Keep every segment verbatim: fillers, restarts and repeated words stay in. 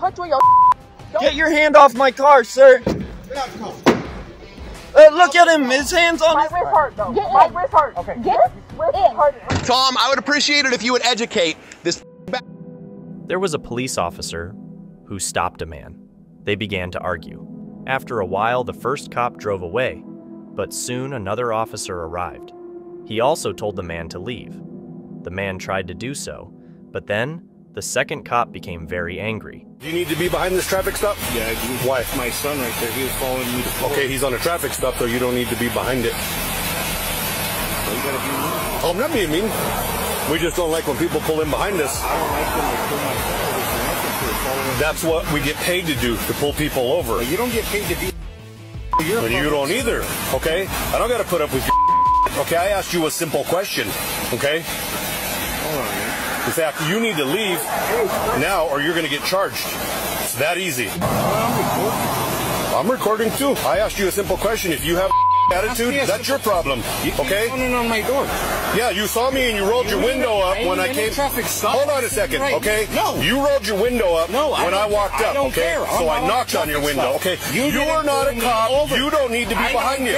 I'll punch you in your Don't Get your hand off my car, sir. Get out the car. Uh, look at him. His hand's on my his wrist hurt, though. Get my in. wrist hurt. Okay. Get wrist hurt. Tom, I would appreciate it if you would educate this. There was a police officer who stopped a man. They began to argue. After a while, the first cop drove away, but soon another officer arrived. He also told the man to leave. The man tried to do so, but then the second cop became very angry. You need to be behind this traffic stop? Yeah, why? My son right there, he was following you to follow. Okay, he's on a traffic stop, so you don't need to be behind it. Well, you gotta be mean. Oh, I'm not being mean. We just don't like when people pull in behind us. I don't like when they pull my car over, so nothing to follow. That's what we get paid to do, to pull people over. Well, you don't get paid to be... Well, you don't either, okay? I don't gotta put up with your... Okay, I asked you a simple question, okay? Hold on, man. In fact, you need to leave now or you're going to get charged. It's that easy. I'm recording too. I asked you a simple question. If you have an attitude, that's your problem. Okay? On my door. Yeah, you saw me and you rolled your window up when I came. Hold on a second, okay? No. You rolled your window up when I walked up, okay? So I knocked on your window, okay? You're not a cop. You don't need to be behind you.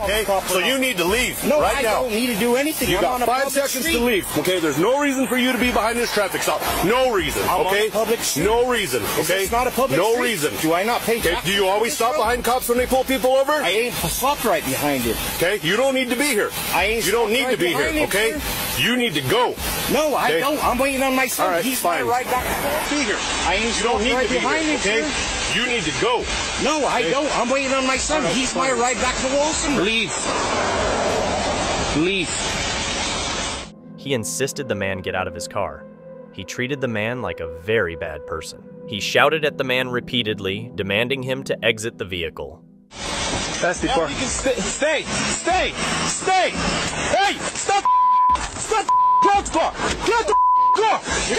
Okay? So you need to leave right now. No, I don't need to do anything. You got five seconds to leave, okay? There's no reason for you to be behind this traffic stop. No reason, okay? No reason, okay? It's not a public street. No reason. Do I not pay taxes? Do you always stop behind cops when they pull people over? I ain't stopped right behind you. Okay? You don't need to be here. I ain't. You don't need to be here. Okay, you need to go. No, I okay. don't. I'm waiting on my son. All right, He's fine. Right back to be here. I ain't. You don't need right to be behind here. Okay, sir. You need to go. No, I okay. don't. I'm waiting on my son. Right, He's my right back to Wilson. Leave. Leave. He insisted the man get out of his car. He treated the man like a very bad person. He shouted at the man repeatedly, demanding him to exit the vehicle. That's the yeah, part. You can st stay, stay, stay. Hey, stop! Stop! Close the car! Close the car! Close the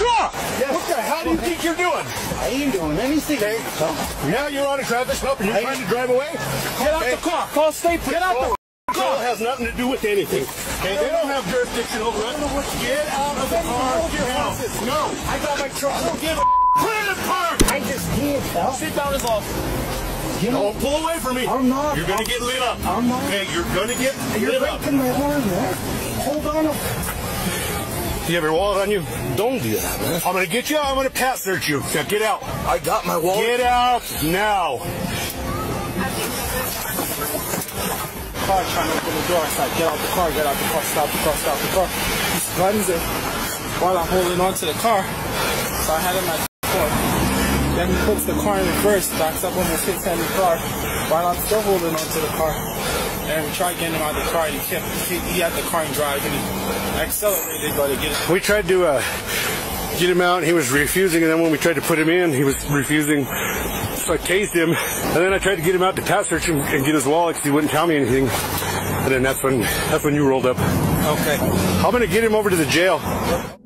car! What the hell do you think you're doing? I ain't doing anything. Okay. Huh? Now you're on a traffic stop and you're I trying to drive away. Get out okay. the car! Call state police. Get out oh, the car! It has nothing to do with anything. Okay, they don't have jurisdiction over it. Get out of the car! Hold your houses. No, I got my truck. I don't give a. Put it in the park! I just can't. Help. Sit down as officer. You know, don't pull away from me. I'm not. You're going to get lit up. I'm not. Okay, you're going to get you're lit up. You're breaking my arm, man. Hold on up. You have your wallet on you? Don't do that, man. I'm going to get you out. I'm going to pat search you. Now get out. I got my wallet. Get out now. Car trying to open the door. It's like, get out the car, get out the car, stop the car, stop the car. He's guns it while I'm holding on to the car. So I had him at four. Then he puts the car in reverse, backs up on his hit-handed car, while I'm still holding onto the car. And we tried getting him out of the car, and he kept, he, he had the car in drive, and he accelerated, but he get it. We tried to uh, get him out, and he was refusing, and then when we tried to put him in, he was refusing. So I tased him, and then I tried to get him out to pass search and, and get his wallet, because he wouldn't tell me anything. And then that's when, that's when you rolled up. Okay. I'm going to get him over to the jail.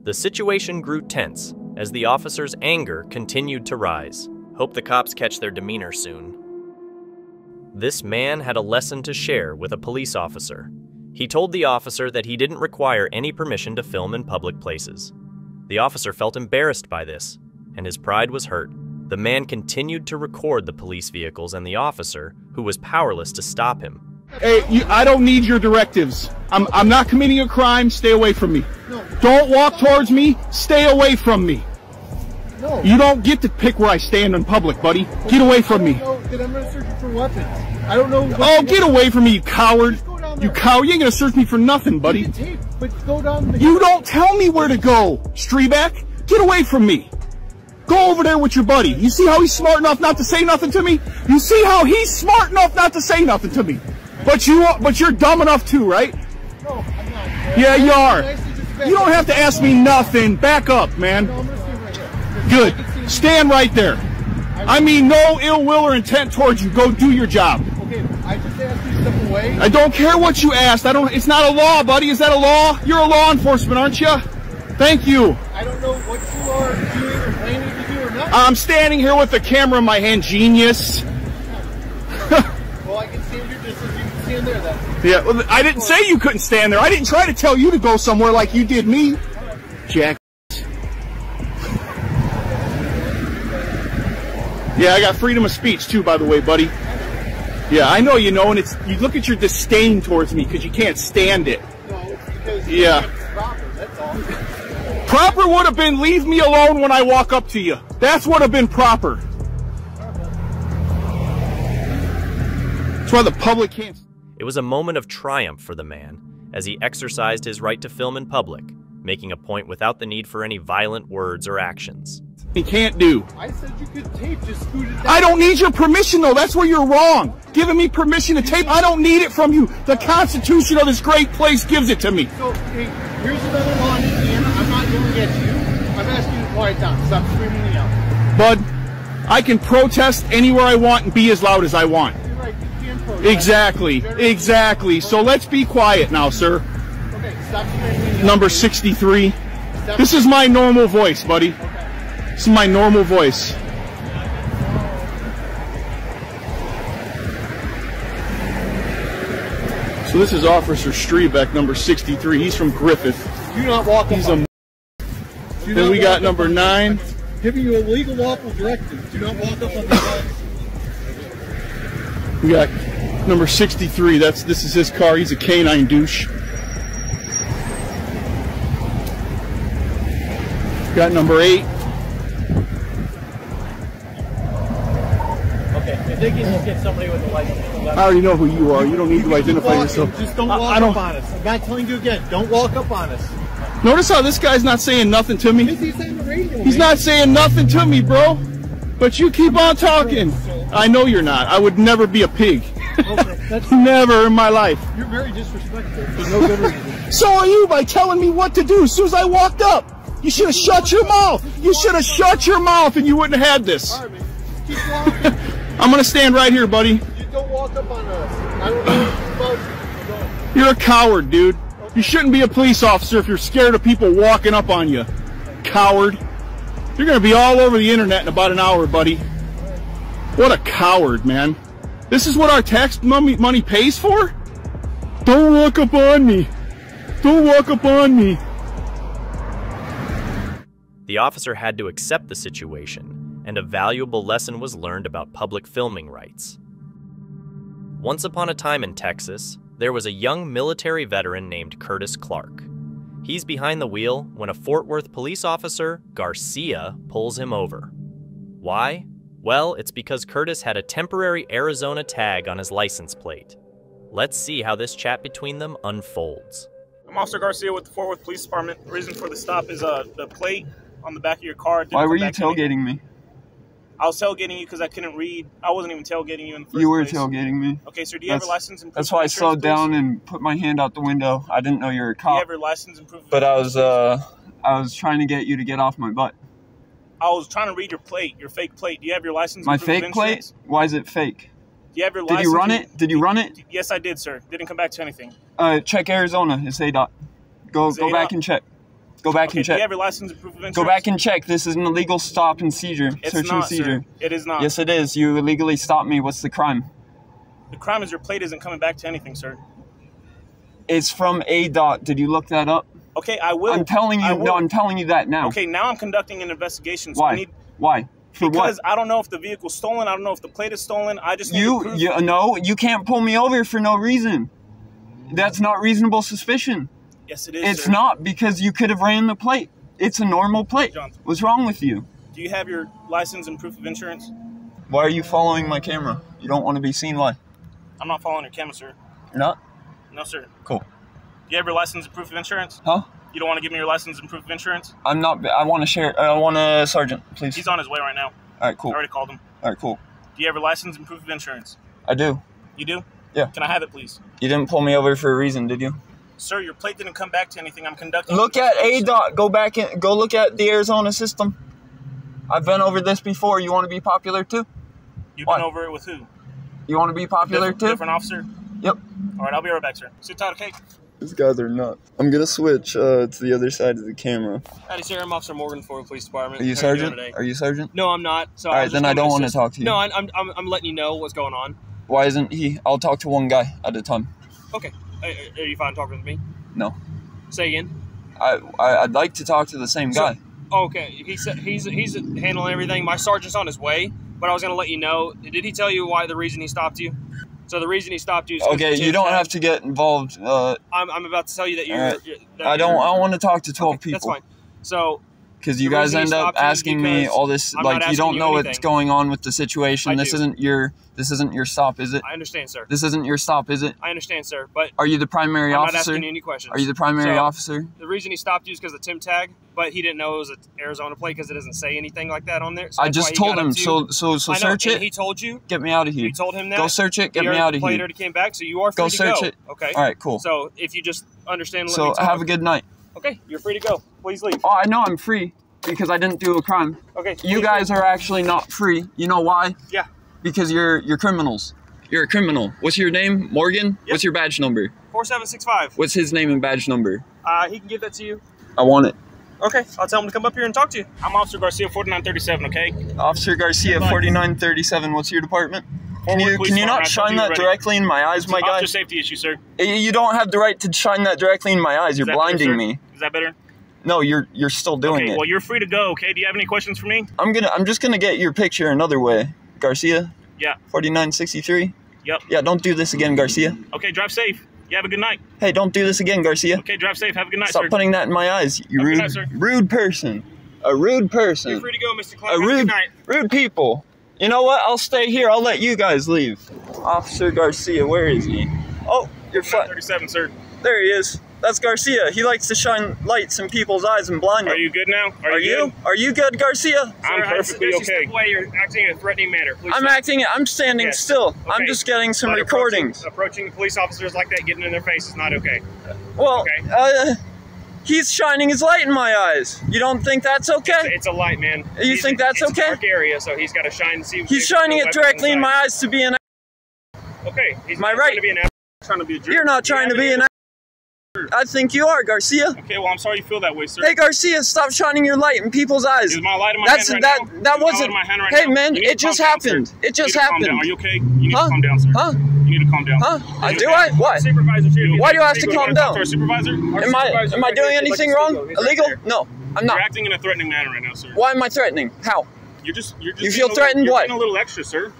The situation grew tense as the officer's anger continued to rise. Hope the cops catch their demeanor soon. This man had a lesson to share with a police officer. He told the officer that he didn't require any permission to film in public places. The officer felt embarrassed by this, and his pride was hurt. The man continued to record the police vehicles and the officer, who was powerless to stop him. Hey, you, I don't need your directives. I'm, I'm not committing a crime, stay away from me. No. Don't walk towards me, stay away from me. No. You don't get to pick where I stand in public, buddy. Get away from me. I don't know that I'm not searching for weapons. I don't know. Oh, get away from me, you coward. You coward. You ain't going to search me for nothing, buddy. You don't tell me where to go, Striebeck. Get away from me. Go over there with your buddy. You see how he's smart enough not to say nothing to me? You see how he's smart enough not to say nothing to me? But, you, but you're dumb enough too, right? No, I'm not. Yeah, you are. You don't have to ask me nothing. Back up, man. Good. Stand right there. I mean, no ill will or intent towards you. Go do your job. Okay, I just asked you to step away. I don't care what you asked. I don't. It's not a law, buddy. Is that a law? You're a law enforcement, aren't you? Thank you. I don't know what you are doing or planning to do or not. I'm standing here with the camera in my hand, genius. Well, I can stand your distance. You can stand there, then. Yeah, well, I didn't say you couldn't stand there. I didn't try to tell you to go somewhere like you did me, Jack. Yeah, I got freedom of speech too, by the way, buddy. Yeah, I know, you know, and it's, you look at your disdain towards me because you can't stand it. No, it's because yeah. It's proper, that's all. Proper would have been leave me alone when I walk up to you. That's what would have been proper. That's why the public can't. It was a moment of triumph for the man as he exercised his right to film in public, making a point without the need for any violent words or actions. He can't do. I said you could tape, just scoot it down. I don't need your permission, though. That's where you're wrong. Giving me permission to tape, I don't need it from you. The Constitution of this great place gives it to me. So, hey, here's another law in Indiana. I'm not yelling at you. I'm asking you to quiet down. Stop screaming me out. Bud, I can protest anywhere I want and be as loud as I want. You're right. You can protest. Exactly. Exactly. So let's be quiet now, sir. Okay, stop screaming me out. Number sixty-three. Stop. This is my normal voice, buddy. Okay. This is my normal voice. So this is Officer Striebeck, number sixty-three. He's from Griffith. Do not walk He's up. A Do then we got number up. nine. Giving you a legal lawful directive. Do not walk up on the We got number sixty-three. That's this is his car. He's a canine douche. Got number eight. I think you just get somebody with a license. I already know who you are. You don't need you to identify yourself. Just don't walk I, I don't, up on us. I'm not telling you again. Don't walk up on us. Notice how this guy's not saying nothing to me. He's, radio, he's not saying nothing to me, bro. But you keep on talking. I know you're not. I would never be a pig. Okay, that's never in my life. You're very disrespectful. For no good reason. So are you by telling me what to do as soon as I walked up. You should have shut your mouth. You should have shut your mouth and you wouldn't have had this. All right, man. Just keep walking. I'm gonna stand right here, buddy. You don't walk up on us. I don't know you. You're a coward, dude. Okay. You shouldn't be a police officer if you're scared of people walking up on you. Coward. You're gonna be all over the internet in about an hour, buddy. What a coward, man. This is what our tax money, money pays for? Don't walk up on me. Don't walk up on me. The officer had to accept the situation, and a valuable lesson was learned about public filming rights. Once upon a time in Texas, there was a young military veteran named Curtis Clark. He's behind the wheel when a Fort Worth police officer, Garcia, pulls him over. Why? Well, it's because Curtis had a temporary Arizona tag on his license plate. Let's see how this chat between them unfolds. I'm Officer Garcia with the Fort Worth Police Department. The reason for the stop is uh, the plate on the back of your car. Why were you tailgating me? I was tailgating you because I couldn't read. I wasn't even tailgating you in the first place. You were place. tailgating me. Okay, sir, do you that's, have your license and proof That's why I slowed down and put my hand out the window. I didn't know you were a cop. Do you have your license and proof of But I was, uh, I was trying to get you to get off my butt. I was trying to read your plate, your fake plate. Do you have your license and proof of insurance? My fake plate? Why is it fake? Do you have your license? Did you run it? Did you run it? Yes, I did, sir. Didn't come back to anything. Uh, check Arizona. It's A D O T. Go, go back and check. Go back okay, and check. Do you have your license and proof of insurance? Go back and check. This is an illegal stop and seizure. It's Search not, and seizure. Sir. It is not. Yes, it is. You illegally stopped me. What's the crime? The crime is your plate isn't coming back to anything, sir. It's from A D O T. Did you look that up? Okay, I will. I'm telling you. No, I'm telling you that now. Okay, now I'm conducting an investigation. So Why? I need, Why? For because what? I don't know if the vehicle's stolen. I don't know if the plate is stolen. I just need you. Proof. You no, you can't pull me over for no reason. That's not reasonable suspicion. Yes, it is, It's sir. not because you could have ran the plate. It's a normal plate. Jonathan, what's wrong with you? Do you have your license and proof of insurance? Why are you following my camera? You don't want to be seen. Why? I'm not following your camera, sir. You're not? No, sir. Cool. Do you have your license and proof of insurance? Huh? You don't want to give me your license and proof of insurance? I'm not. I want to share. I want a sergeant, please. He's on his way right now. All right, cool. I already called him. All right, cool. Do you have your license and proof of insurance? I do. You do? Yeah. Can I have it, please? You didn't pull me over for a reason, did you? Sir, your plate didn't come back to anything. I'm conducting. Look at A D O T. Go back and go look at the Arizona system. I've been over this before. You want to be popular too? You've Why? been over it with who? You want to be popular different, too? Different officer? Yep. All right, I'll be right back, sir. Sit tight, okay? These guys are nuts. I'm going to switch uh, to the other side of the camera. Howdy, sir. I'm Officer Morgan, Fort Worth Police Department. Are you Sergeant? Are you Sergeant? No, I'm not. So All right, then I don't want to talk to you. No, I'm, I'm, I'm letting you know what's going on. Why isn't he? I'll talk to one guy at a time. Okay. Are you fine talking to me? No. Say again? I, I, I'd like to talk to the same so, guy. Okay, he said he's he's handling everything. My sergeant's on his way, but I was gonna let you know. Did he tell you why the reason he stopped you? So the reason he stopped you is okay. You don't have to get involved. Uh, I'm I'm about to tell you that you're. Right. you're that I don't. You're, I don't want to talk to twelve okay, people. That's fine. So. Because you guys end up asking me all this, like you don't know what's going on with the situation. This isn't your, this isn't your stop, is it? I understand, sir. This isn't your stop, is it? I understand, sir. But are you the primary officer? I'm not asking you any questions. Are you the primary officer? The reason he stopped you is because of the T I M tag, but he didn't know it was an Arizona plate because it doesn't say anything like that on there. I just told him. So, so, so search it. He told you. Get me out of here. You told him that. Go search it. Get me out of here. The plate already came back, so you are free to go. Go search it. Okay. All right. Cool. So if you just understand. So have a good night. Okay, you're free to go. Please leave. Oh, I know I'm free because I didn't do a crime. Okay. You guys leave. Are actually not free. You know why? Yeah. Because you're you're criminals. You're a criminal. What's your name? Morgan? Yep. What's your badge number? four seven six five. What's his name and badge number? Uh, he can give that to you. I want it. Okay, I'll tell him to come up here and talk to you. I'm Officer Garcia, forty-nine thirty-seven, okay? Officer Garcia, forty-nine thirty-seven. What's your department? Can you, can you not shine that directly in my eyes, my guy? Officer safety issue, sir. You don't have the right to shine that directly in my eyes. You're blinding me. Is that better? No, you're you're still doing it. Okay, well, you're free to go. Okay, do you have any questions for me? I'm gonna I'm just gonna get your picture another way, Garcia. Yeah. forty-nine sixty-three. Yep. Yeah. Don't do this again, Garcia. Okay, drive safe. You have a good night. Hey, don't do this again, Garcia. Okay, drive safe. Have a good night, sir. Stop putting that in my eyes, you rude rude person. A rude person. You're free to go, Mister Clark. A rude rude people. You know what? I'll stay here. I'll let you guys leave. Officer Garcia, where is he? Oh, you're fine. thirty-seven, sir. There he is. That's Garcia. He likes to shine lights in people's eyes and blind them. Are you good now? Are, Are you? Good? Are you good, Garcia? I'm sir, perfectly okay. Step away. You're acting in a threatening manner. Please I'm stop. acting. I'm standing yes. still. Okay. I'm just getting some but recordings. Approaching, approaching police officers like that, getting in their face is not okay. Well, okay. Uh, he's shining his light in my eyes. You don't think that's okay? It's, it's a light, man. You he's, think that's it's okay? It's a dark area, so he's got to shine. See he's shining it directly in my eyes to be an. Okay. He's my right. Trying to be an trying to be a jerk. You're not trying you to be an. I think you are, Garcia. Okay, well, I'm sorry you feel that way, sir. Hey, Garcia, stop shining your light in people's eyes. Is my light in my That's, hand right that, now? That Is wasn't... My hand right hey, now? man, it just happened. Down, it just happened. Are you okay? You need huh? to calm down, sir. Huh? You need to calm down. Huh? I do okay? I? What? Supervisor, sir, Why do I have to calm down? To supervisor? Our am supervisor I, am I doing anything wrong? Illegal? Illegal? No, I'm not. You're acting in a threatening manner right now, sir. Why am I threatening? How? You're just... You're just you feel threatened? What? You're a little extra, sir.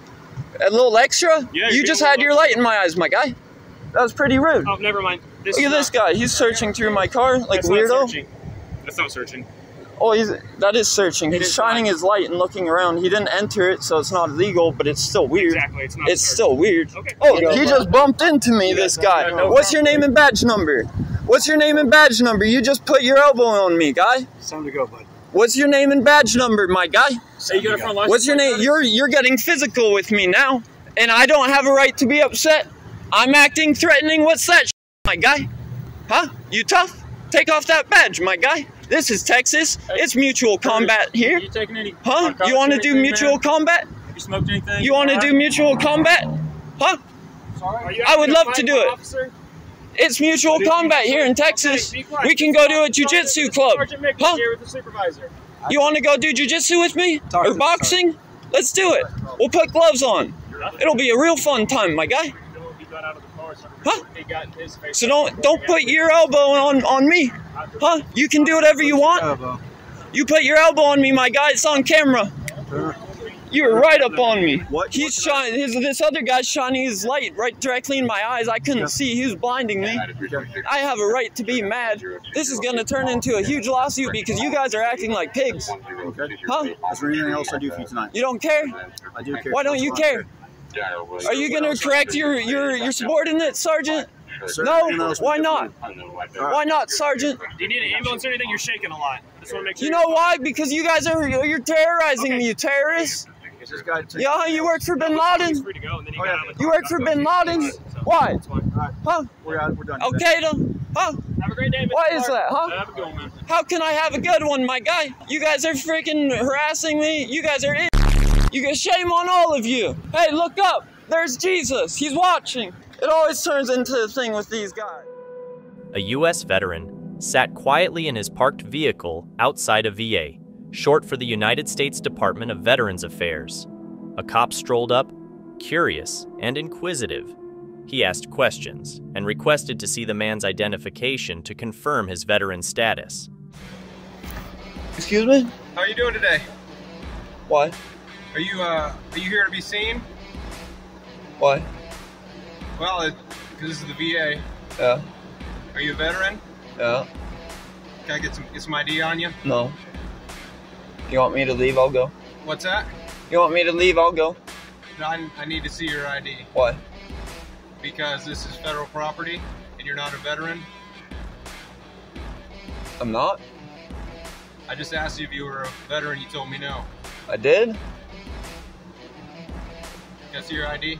A little extra? Yeah. You just had your light in my eyes, my guy. That was pretty rude. Oh, never mind. This Look at this guy. He's searching through my car like that's weirdo. Not searching. That's not searching. Oh, he's, that is searching. It he's is shining not. his light and looking around. He didn't enter it, so it's not illegal, but it's still weird. Exactly. It's not It's searching. still weird. Okay. Oh, you know, he just bumped into me, yeah, this guy. No, no What's your name and badge number? What's your name and badge number? You just put your elbow on me, guy. It's time to go, bud. What's your name and badge number, my guy? Hey, you got a front license? What's your name? You're, you're getting physical with me now, and I don't have a right to be upset. I'm acting threatening. What's that? My guy? Huh? You tough? Take off that badge, my guy. This is Texas. It's mutual combat here. You taking any huh? You want to do mutual combat? You smoked anything? You want to do mutual combat? Huh? Sorry? I would love to do it. Officer? It's mutual combat here in Texas. Okay, we can go to a jiu-jitsu club. Huh? Here with the supervisor. You want to go do jiu-jitsu with me? Or boxing? Let's do it. We'll put gloves on. It'll be a real fun time, my guy. Huh? So don't don't put your elbow on on me, huh? You can do whatever you want. You put your elbow on me, my guy. It's on camera. You were right up on me. He's shining. His, this other guy's shining his light right directly in my eyes. I couldn't see. He was blinding me. I have a right to be mad. This is gonna turn into a huge lawsuit because you guys are acting like pigs, huh? Is there anything else I do for you tonight? You don't care? I do care. Why don't you care? Are you going to correct your, your, your subordinate, Sergeant? No? Why not? Why not, Sergeant? Do you need an ambulance or anything? You're shaking a lot. You know why? Because you guys are you're terrorizing me, you terrorists. Yeah, you work for bin Laden. You work for bin Laden. Why? Huh? Okay, then. Huh? Have a great day, Mister Why is that, huh? Have a good one, How can I have a good one, my guy? You guys are freaking harassing me. You guys are idiots. You get shame on all of you. Hey, look up. There's Jesus. He's watching. It always turns into a thing with these guys. A U S veteran sat quietly in his parked vehicle outside a V A, short for the United States Department of Veterans Affairs. A cop strolled up, curious and inquisitive. He asked questions and requested to see the man's identification to confirm his veteran status. Excuse me? How are you doing today? What? Are you, uh, are you here to be seen? What? Well, it, cause this is the V A. Yeah. Are you a veteran? Yeah. Can I get some, get some I D on you? No. You want me to leave? I'll go. What's that? You want me to leave? I'll go. No, I, I need to see your I D. Why? Because this is federal property and you're not a veteran. I'm not. I just asked you if you were a veteran. You told me no. I did? Can I see your I D?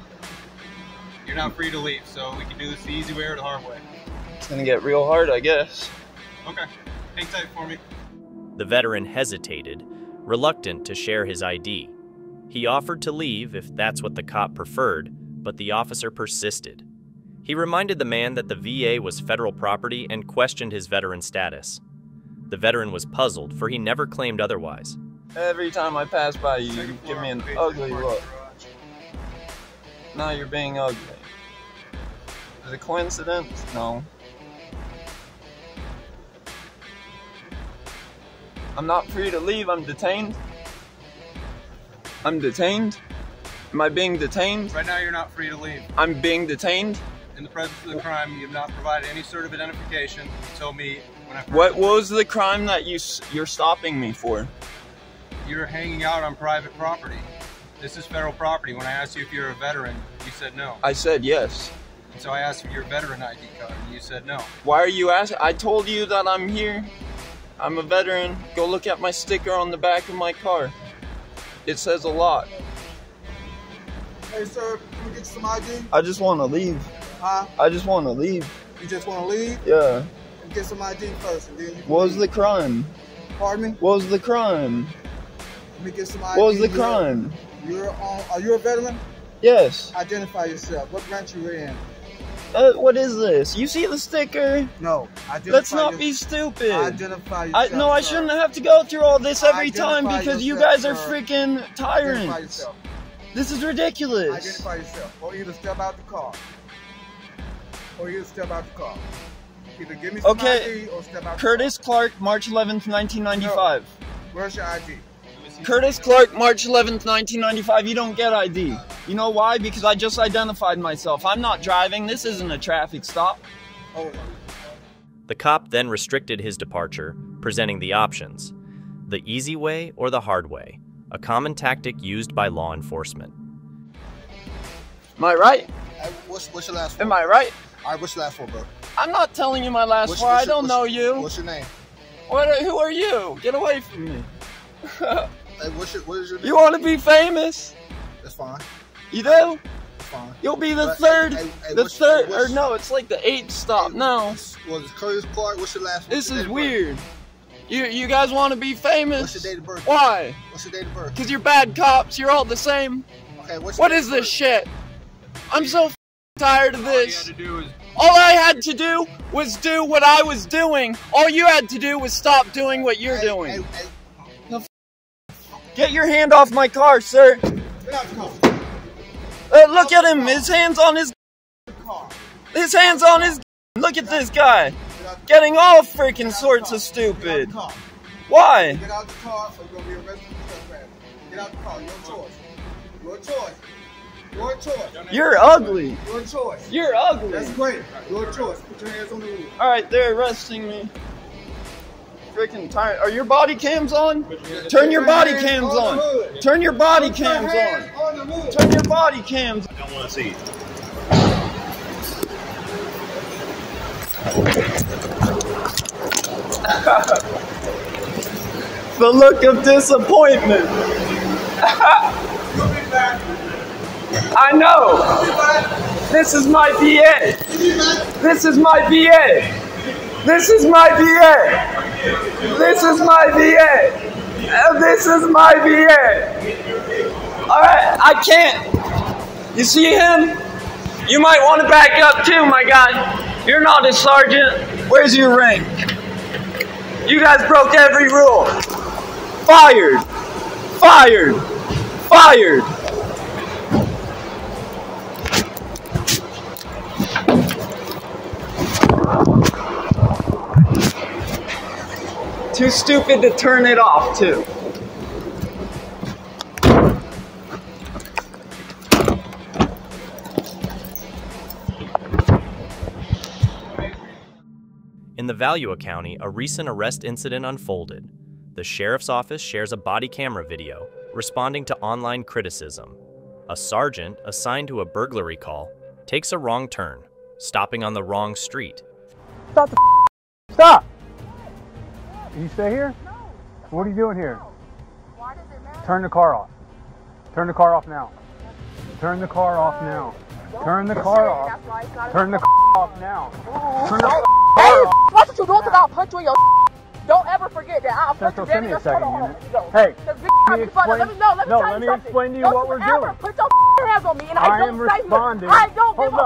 You're not free to leave, so we can do this the easy way or the hard way. It's gonna get real hard, I guess. Okay, hang tight for me. The veteran hesitated, reluctant to share his I D. He offered to leave if that's what the cop preferred, but the officer persisted. He reminded the man that the V A was federal property and questioned his veteran status. The veteran was puzzled, for he never claimed otherwise. Every time I pass by you, you give me an ugly look. Now you're being ugly. Is it a coincidence? No. I'm not free to leave. I'm detained. I'm detained. Am I being detained? Right now you're not free to leave. I'm being detained? In the presence of the crime, you have not provided any sort of identification. You told me when I... What was the crime that you, you're stopping me for? You're hanging out on private property. This is federal property. When I asked you if you're a veteran, you said no. I said yes. And so I asked for your veteran I D card, and you said no. Why are you asking? I told you that I'm here. I'm a veteran. Go look at my sticker on the back of my car. It says a lot. Hey, sir, can we get some I D? I just want to leave. Huh? I just want to leave. You just want to leave? Yeah. Get some I D first, and then you... What was the crime? Pardon me? What was the crime? Let me get some I D. What was the crime? You're on, are you a veteran? Yes. Identify yourself. What branch you in? Uh, what is this? You see the sticker? No. Identify Let's not your, be stupid. Identify yourself. I, no, I sir. shouldn't have to go through all this every identify time because yourself, you guys are sir. freaking tyrants. Identify yourself. This is ridiculous. Identify yourself. Or either step out the car. Or either step out the car. Either give me some okay. I D or step out Curtis the car. Curtis Clark, March eleventh, nineteen ninety-five. No. Where's your I D? Curtis Clark, March eleventh, nineteen ninety-five, you don't get I D. You know why? Because I just identified myself. I'm not driving. This isn't a traffic stop. Over. The cop then restricted his departure, presenting the options: the easy way or the hard way, a common tactic used by law enforcement. Am I right? I, what's, what's your last word? Am I right? All right, what's your last word, bro? I'm not telling you my last what's, word. What's I don't your, know you. What's your name? What are, who are you? Get away from me. Hey, what's your, what is your name? You want to be famous? That's fine. You do? That's fine. You'll be the but, third, hey, hey, the third, your, or no, it's like the eighth stop. Hey, no. Was it Curtis Clark? What's your last? This is weird. You you guys want to be famous? What's your date of birth? Why? What's your date of birth? Because you're bad cops. You're all the same. Okay. What's your what is this shit? I'm so f tired of this. All, you had to do is... all I had to do was do what I was doing. All you had to do was stop doing what you're hey, doing. Hey, hey. Get your hand off my car, sir. Uh, look at him. His hand's on his... His hand's on his... Look at this guy. Getting all freaking sorts of stupid. Why? Get out the car or you're going to be arrested for trespassing. Get out the car. Your choice. Your choice. Your choice. You're ugly. Your choice. You're ugly. That's great. Your choice. Put your hands on the wheel. All right, they're arresting me. Freaking tired. Are your body cams on? Turn your body cams on. Turn your body cams on. Turn your body cams. I don't want to see it. The look of disappointment. I know. This is my V A. This is my V A. This is my V A. This is my V A. This is my V A. Alright, I can't. You see him? You might want to back up too, my guy. You're not a sergeant. Where's your rank? You guys broke every rule. Fired. Fired. Fired. Too stupid to turn it off, too. In the Valua County, a recent arrest incident unfolded. The sheriff's office shares a body camera video responding to online criticism. A sergeant assigned to a burglary call takes a wrong turn, stopping on the wrong street. Stop the f Stop! Can you stay here? No. What are you doing here? No. Why does it matter? Turn the car off. Turn the car off now. Turn the car off now. Turn the car off. Turn the car off now. Turn the car off. What you doing? I'll punch you in your. Don't ever forget that. I'll punch you in your. Hey. Let me know. Let me tell you something. No, let me explain to you what we're doing. Put your hands on me, and I don't say nothing. I don't give a.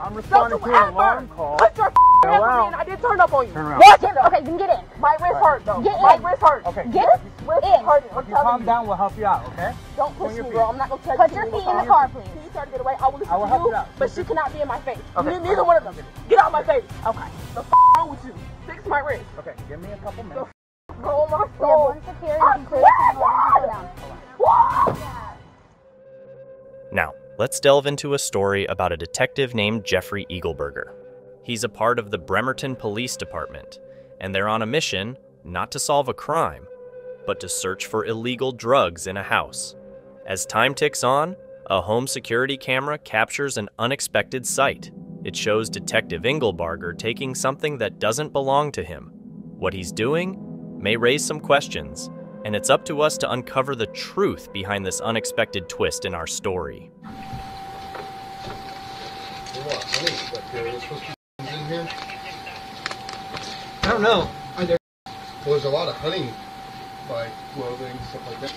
I'm responding to an alarm call. Put your hands on me, and I didn't turn up on you. Turn around. What? Okay, then get in. My wrist hurt, though. Get in. My wrist hurt. Okay. Get in. My wrist hurt. If you calm down, we'll help you out, okay? Don't push me, girl. I'm not going to tell you. Put your feet in the car, please. Can you try to get away? I will listen to you, but she cannot be in my face. Neither one of them. Get out of my face. Okay. The f*** wrong with you? Fix my wrist. Okay, give me a couple minutes. The f*** roll my soul. Now, let's delve into a story about a detective named Jeffrey Eagleburger. He's a part of the Bremerton Police Department, and they're on a mission not to solve a crime, but to search for illegal drugs in a house. As time ticks on, a home security camera captures an unexpected sight. It shows Detective Eagleburger taking something that doesn't belong to him. What he's doing may raise some questions, and it's up to us to uncover the truth behind this unexpected twist in our story. I don't know. I there was a lot of honey, like clothing, stuff like that.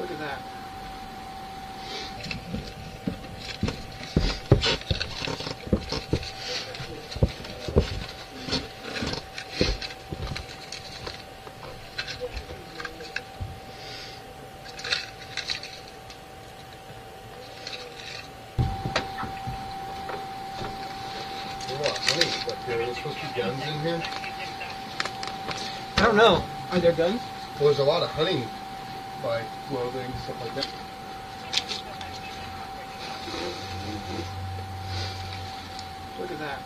Look at that. I don't know. Are there guns? Well, there's a lot of hunting, like clothing, stuff like that. Look at that.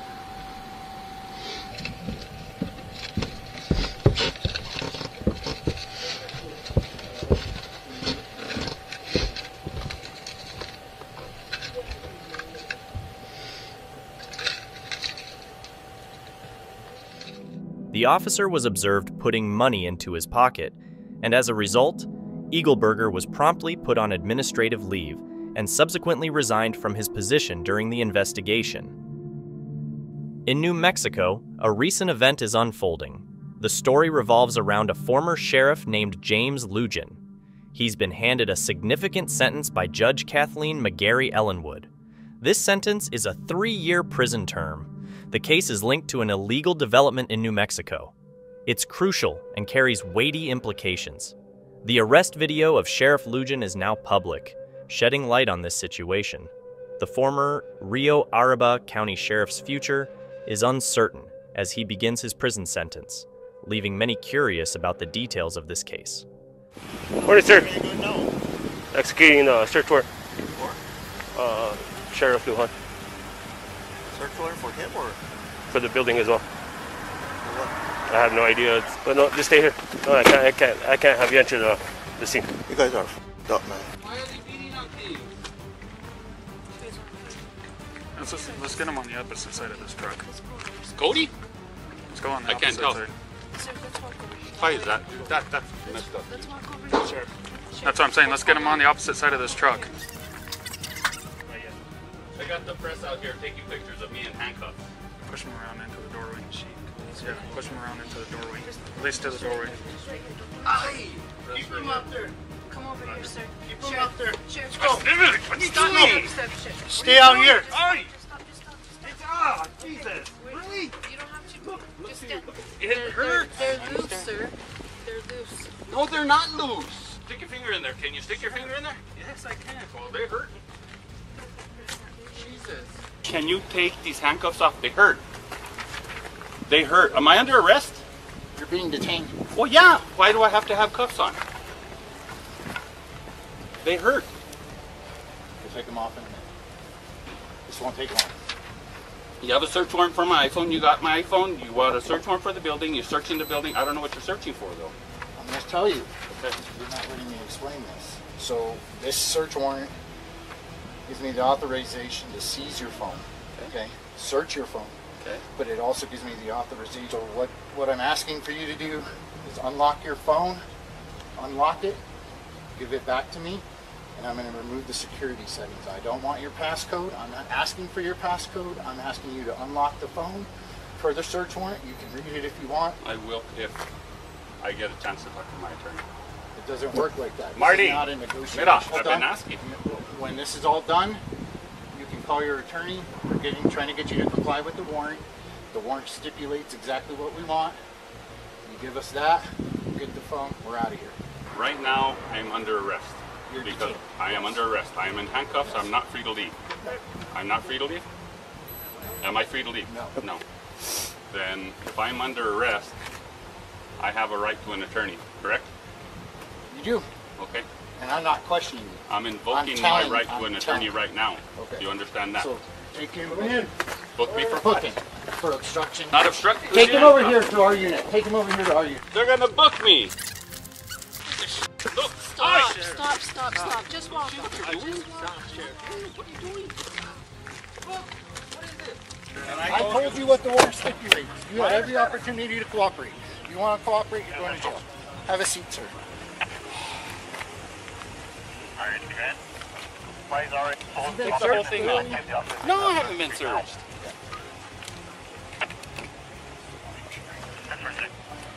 The officer was observed putting money into his pocket, and as a result, Eagleburger was promptly put on administrative leave and subsequently resigned from his position during the investigation. In New Mexico, a recent event is unfolding. The story revolves around a former sheriff named James Lujan. He's been handed a significant sentence by Judge Kathleen McGarry Ellenwood. This sentence is a three-year prison term. The case is linked to an illegal development in New Mexico. It's crucial and carries weighty implications. The arrest video of Sheriff Lujan is now public, shedding light on this situation. The former Rio Araba County Sheriff's future is uncertain as he begins his prison sentence, leaving many curious about the details of this case. Order, sir. No. Executing uh, search warrant. Uh, Sheriff Lujan. For him or for the building as well? I have no idea. It's, but no, just stay here. No, I can't. I can't. I can't have you enter the, the scene. You guys are f***ed up, man. Why are they beating up these? Let's, let's get him on the opposite side of this truck. Cody? Let's go on the I opposite can't side. Sir, why is that? That that's messed up. Let's walk over here. Sure. That's what I'm saying. Let's get him on the opposite side of this truck. I got the press out here taking pictures of me in handcuffs. Push him around into the doorway. Yeah, push him around into the doorway. At least to the doorway. Aye! Keep him up there. Come over here, sir. Keep him up there. Let's go. Stay out here. Aye! Ah, Jesus. Really? You don't have to look. Just get. It hurts. They're loose, sir. They're loose. No, they're not loose. Stick your finger in there. Can you stick your finger in there? Yes, I can. Well, they hurt. can you take these handcuffs off? They hurt. They hurt. Am I under arrest? You're being detained. Well, yeah. Why do I have to have cuffs on? They hurt. We'll take them off in a minute. This won't take long. You have a search warrant for my iPhone. You got my iPhone. You want a search warrant for the building. You're searching the building. I don't know what you're searching for, though. I'm going to tell you. Okay. You're not letting me explain this. So this search warrant gives me the authorization to seize your phone. Okay. Okay? Search your phone. Okay. But it also gives me the authorization. So what, what I'm asking for you to do is unlock your phone, unlock it, give it back to me, and I'm going to remove the security settings. I don't want your passcode. I'm not asking for your passcode. I'm asking you to unlock the phone. Per the search warrant, you can read it if you want. I will if I get a chance to talk to my attorney. It doesn't work like that. Marty, not a negotiation. I've been asking. When this is all done, you can call your attorney. We're getting, trying to get you to comply with the warrant. The warrant stipulates exactly what we want. You give us that, we'll get the phone, we're out of here. Right now, I'm under arrest. You're because detained. I am under arrest. I am in handcuffs. I'm not free to leave. I'm not free to leave? Am I free to leave? No. No. Then, if I'm under arrest, I have a right to an attorney, correct? You do. Okay. And I'm not questioning you. I'm invoking I'm telling, my right to an I'm attorney telling. right now. Okay. Do you understand that? So, take him in. Book me for booking. For obstruction. Not obstructing. Take him over here to our unit. Take him over here to our unit. They're going to book me. Look, stop, stop, stop, stop. Just walk. What are you doing? What are you doing? Look, what is it? I told you what the warrant stipulates. You have every opportunity to cooperate. If you want to cooperate, you're going to jail. Have a seat, sir. Been searched, thing really? No, I haven't been searched.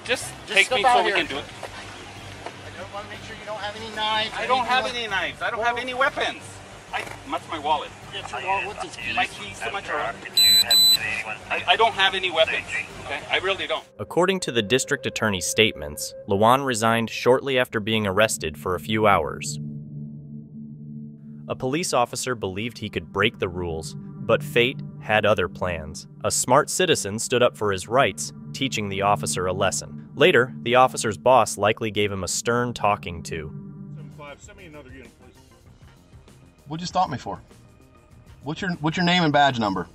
Just, Just take me so we can do it. I don't want to make sure you don't have any knives. I don't have any knives. I don't have any weapons. I, that's my wallet. That's your wallet. What's his keys? My keys to my truck. I, I don't have any weapons. Okay? I really don't. According to the district attorney's statements, Lujan resigned shortly after being arrested for a few hours. A police officer believed he could break the rules, but fate had other plans. A smart citizen stood up for his rights, teaching the officer a lesson. Later, the officer's boss likely gave him a stern talking to. seven five, send me another unit, please. What'd you stop me for? What's your what's your name and badge number?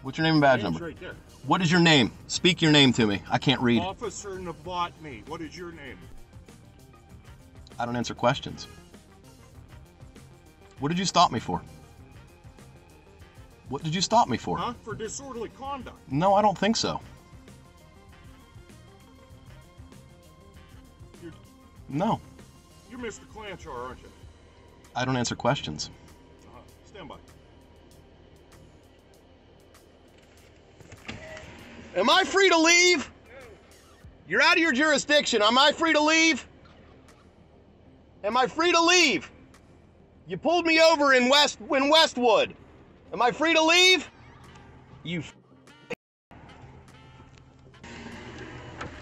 What's your name and badge Name's number? Right there. What is your name? Speak your name to me. I can't read. Officer Novotny, what is your name? I don't answer questions. What did you stop me for? What did you stop me for? Huh? For disorderly conduct. No, I don't think so. You're, no. You're Mister Clanchar, aren't you? I don't answer questions. Uh-huh. Stand by. Am I free to leave? No. You're out of your jurisdiction. Am I free to leave? Am I free to leave? You pulled me over in West in Westwood. Am I free to leave? You.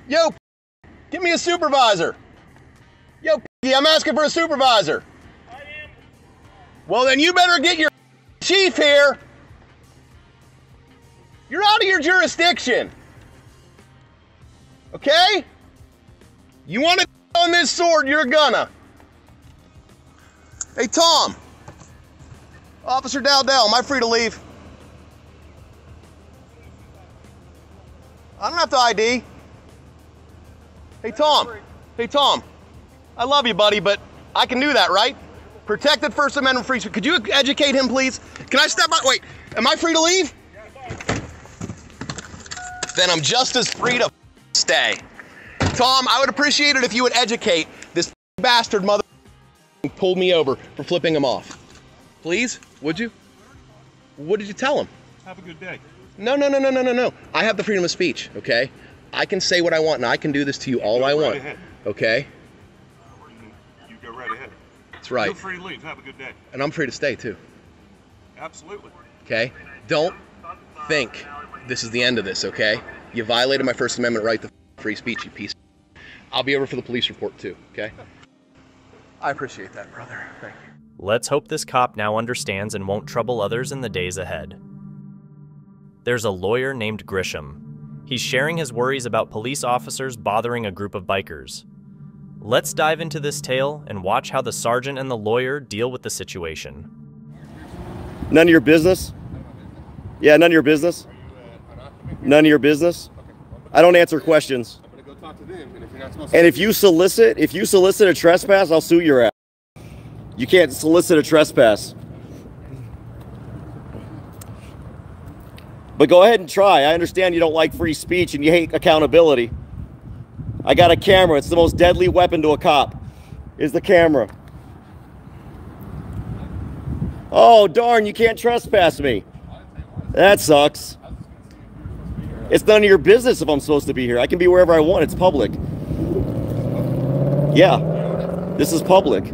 Yo, give me a supervisor. Yo, I'm asking for a supervisor. I am. Well, then you better get your chief here. You're out of your jurisdiction. Okay? You want to on this sword? You're gonna. Hey, Tom. Officer Dowdell, am I free to leave? I don't have to I D. Hey, Tom. Hey, Tom. I love you, buddy, but I can do that, right? Protected First Amendment free speech. Could you educate him, please? Can I step out? Wait, am I free to leave? Then I'm just as free to stay. Tom, I would appreciate it if you would educate this bastard mother. Pulled me over for flipping him off. Please, would you? What did you tell him? Have a good day. No, no, no, no, no, no, no. I have the freedom of speech, okay? I can say what I want, and I can do this to you, you all I right want, ahead. Okay? You go right ahead. That's right. You're free to leave. Have a good day. And I'm free to stay, too. Absolutely. Okay? Don't think this is the end of this, okay? You violated my First Amendment right to free speech, you piece of I'll be over for the police report, too, okay? I appreciate that, brother. Thank you. Let's hope this cop now understands and won't trouble others in the days ahead. There's a lawyer named Grisham. He's sharing his worries about police officers bothering a group of bikers. Let's dive into this tale and watch how the sergeant and the lawyer deal with the situation. None of your business? Yeah, none of your business? None of your business? I don't answer questions. And if you solicit, if you solicit a trespass, I'll sue your ass. You can't solicit a trespass. But go ahead and try. I understand you don't like free speech and you hate accountability. I got a camera. It's the most deadly weapon to a cop, is the camera. Oh, darn, you can't trespass me. That sucks. It's none of your business if I'm supposed to be here. I can be wherever I want. It's public. Yeah, this is public.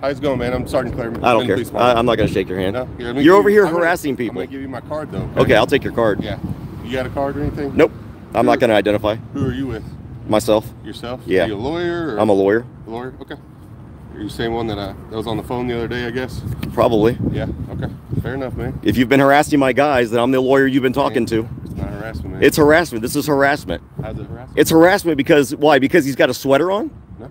How's it going, man? I'm Sergeant Claire. I don't care. I, I'm not going to shake your hand. No, here, You're over here I'm harassing gonna, people. I'm going to give you my card, though. Okay? okay, I'll take your card. Yeah. You got a card or anything? Nope. I'm Who not going to identify. Who are you with? Myself. Yourself? Yeah. Are you a lawyer? Or? I'm a lawyer. A lawyer? Okay. Are you the same one that, uh, that was on the phone the other day, I guess? Probably. Yeah. Okay. Fair enough, man. If you've been harassing my guys, then I'm the lawyer you've been talking man, to. It's not harassment, man. It's harassment. This is harassment. How's it harassment? It's harassment because, why? Because he's got a sweater on? No.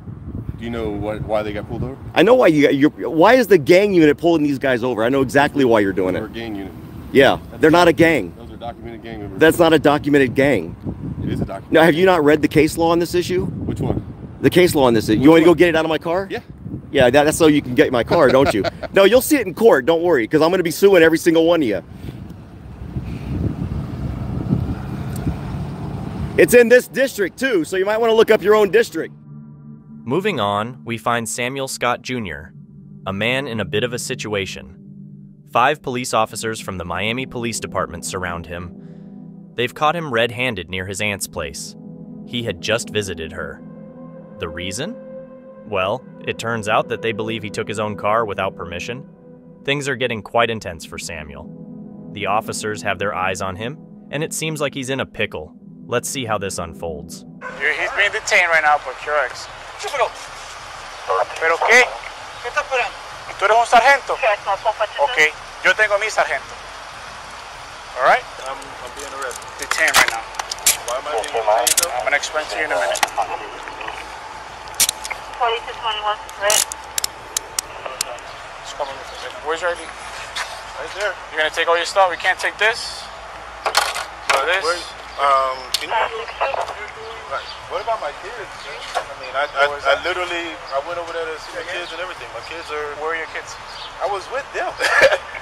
Do you know what, why they got pulled over? I know why you got, you're, why is the gang unit pulling these guys over? I know exactly why you're doing it. They're a gang unit. Yeah. That's they're not a gang. Those are documented gang members. That's not a documented gang. It is a documented Now, have you not read the case law on this issue? Which one? The case law on this issue. You want to go get it out of my car? Yeah. Yeah, that, that's so you can get my car, don't you? No, you'll see it in court, don't worry, because I'm going to be suing every single one of you. It's in this district, too, so you might want to look up your own district. Moving on, we find Samuel Scott Junior, a man in a bit of a situation. Five police officers from the Miami Police Department surround him. They've caught him red-handed near his aunt's place. He had just visited her. The reason? Well, it turns out that they believe he took his own car without permission. Things are getting quite intense for Samuel. The officers have their eyes on him, and it seems like he's in a pickle. Let's see how this unfolds. He's being detained right now for Curex. ¿Pero qué? ¿Qué estás esperando? ¿Tú eres un sargento? Okay, yo tengo mi sargento. All right? I'm, I'm being arrested. Detained right now. Why am I being detained? I'm going to explain to you in a minute. forty-two twenty-one, right? Just come in with me. Where's your I D? Right there. You're going to take all your stuff? We can't take this? Or this? Where's, um, can you... Right. What about my kids? I mean, I, I, I literally, I went over there to see my kids and everything. My kids are... Where are your kids? I was with them.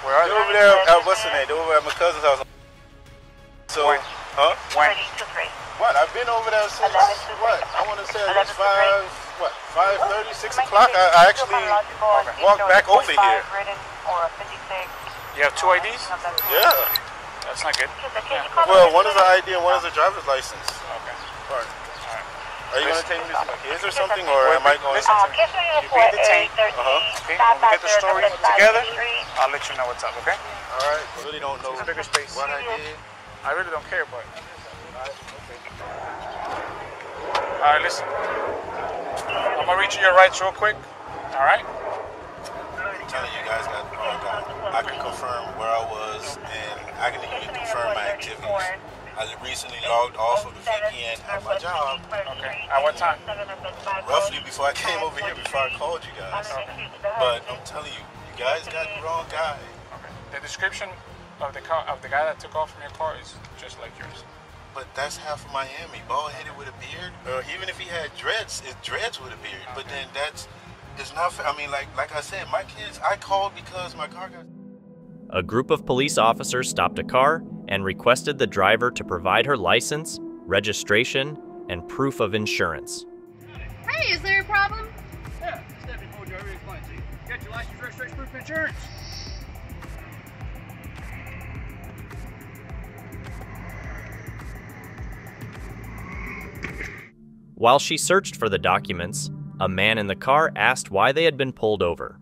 Where are they? They're over there at, what's the name? They're over at my cousin's house. So, when? Huh? When? What? I've been over there since, what? I want to say at least five, what? five thirty, six o'clock? I, I actually walked back over here. You have two I Ds? Yeah. That's not good. Yeah. Well, one is the I D and one is the driver's license. Okay. All right. All right. Are you going to take me to my kids or something, or am I going to take me? You're being detained. Uh-huh. Okay, when we get the story together, I'll let you know what's up, okay? All right. I really don't know what I did. I really don't care, but... All right, listen. I'm going to read you your rights real quick, all right? I'm telling you guys that oh I can confirm where I was, and I can even confirm my activities. I recently logged off of the V P N at my job. Okay. At what time? Roughly before I came over here, before I called you guys. Okay. But I'm telling you, you guys got the wrong guy. Okay. The description of the car, of the guy that took off from your car is just like yours. But that's half of Miami, bald-headed with a beard. Or even if he had dreads, it's dreads with a beard. Okay. But then that's, it's not fair. I mean, like, like I said, my kids, I called because my car got... A group of police officers stopped a car and requested the driver to provide her license, registration, and proof of insurance. Hey, is there a problem? Yeah, step in, hold your area, client. You got your license, registration, proof of insurance. While she searched for the documents, a man in the car asked why they had been pulled over.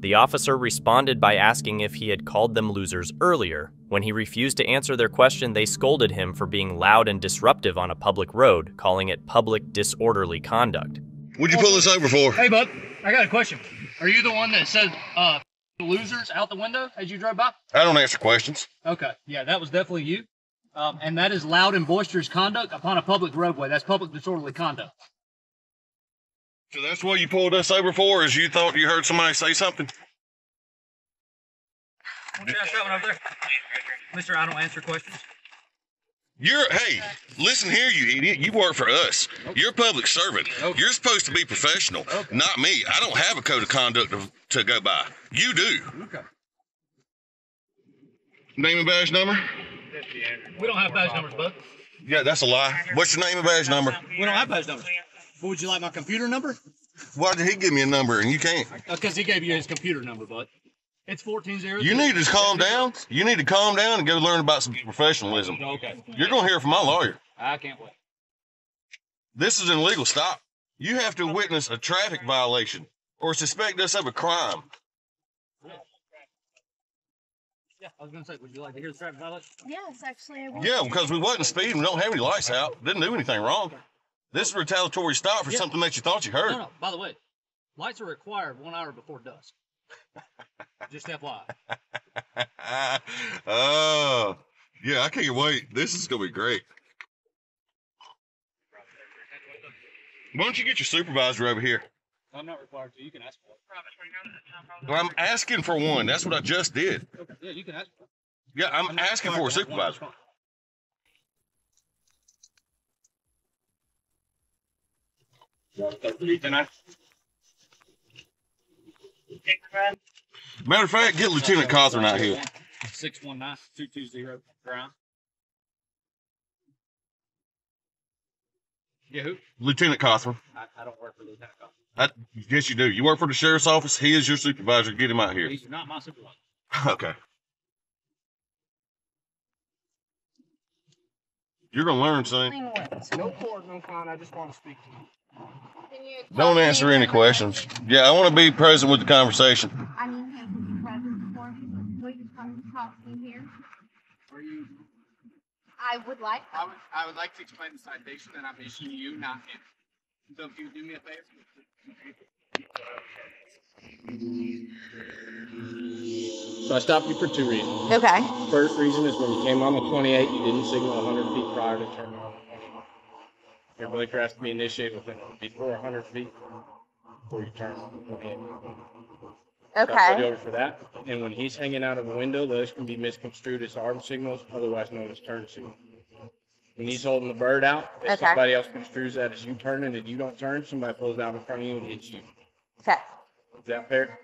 The officer responded by asking if he had called them losers earlier. When he refused to answer their question, they scolded him for being loud and disruptive on a public road, calling it public disorderly conduct. What'd you pull this over for? Hey, bud, I got a question. Are you the one that said, uh, losers out the window as you drove by? I don't answer questions. Okay. Yeah, that was definitely you. Um, and that is loud and boisterous conduct upon a public roadway. That's public disorderly conduct. So that's what you pulled us over for, is you thought you heard somebody say something? What's that one over there? Mister, I don't answer questions. You're, hey, listen here, you idiot. You work for us. You're a public servant. You're supposed to be professional, not me. I don't have a code of conduct to, to go by. You do. Okay. Name and badge number? We don't have badge numbers, bud. Yeah, that's a lie. What's your name and badge number? We don't have badge numbers. But would you like my computer number? Why did he give me a number and you can't? Because he gave you his computer number, bud. It's fourteen zero. You need to just calm down. You need to calm down and go learn about some professionalism. Okay. You're going to hear from my lawyer. I can't wait. This is an illegal stop. You have to witness a traffic violation or suspect us of a crime. Yeah, I was going to say, would you like to hear the traffic violation? Yes, actually, I would. Yeah, because we wasn't speeding. We don't have any lights out. Didn't do anything wrong. This is a retaliatory stop for yeah. something that you thought you heard. No, no, by the way, lights are required one hour before dusk. Just F Y I. Oh, yeah, I can't wait. This is going to be great. Why don't you get your supervisor over here? I'm not required to. You can ask for it. Well, I'm asking for one. That's what I just did. Okay. Yeah, you can ask for it. Yeah, I'm, I'm asking for a supervisor. One. Matter of fact, get Lieutenant Cawthorn out here. six one nine, two two zero, crime. Yeah, who? Lieutenant Cawthorn. I, I don't work for Lieutenant Cawthorn. Yes, you do. You work for the sheriff's office. He is your supervisor. Get him out here. He's not my supervisor. Okay. You're going to learn, son. No court, no con. I just want to speak to you. Don't answer any questions. Yeah, I want to be present with the conversation. I mean, have you been present before? Will you come talk to me here? Are you? I would like. I would. I would like to explain the citation that I'm issuing you, not him. So if you do me a favor. So I stopped you for two reasons. Okay. First reason is when you came on the twenty-eight, you didn't signal one hundred feet prior to turn on. Your brake has to be initiated within before one hundred feet before you turn. Okay. Okay. So I put you over for that. And when he's hanging out of the window, those can be misconstrued as arm signals, otherwise known as turn signals. When he's holding the bird out, if okay. somebody else construes that as you turning and you don't turn, somebody pulls out in front of you and hits you. Okay. Is that fair?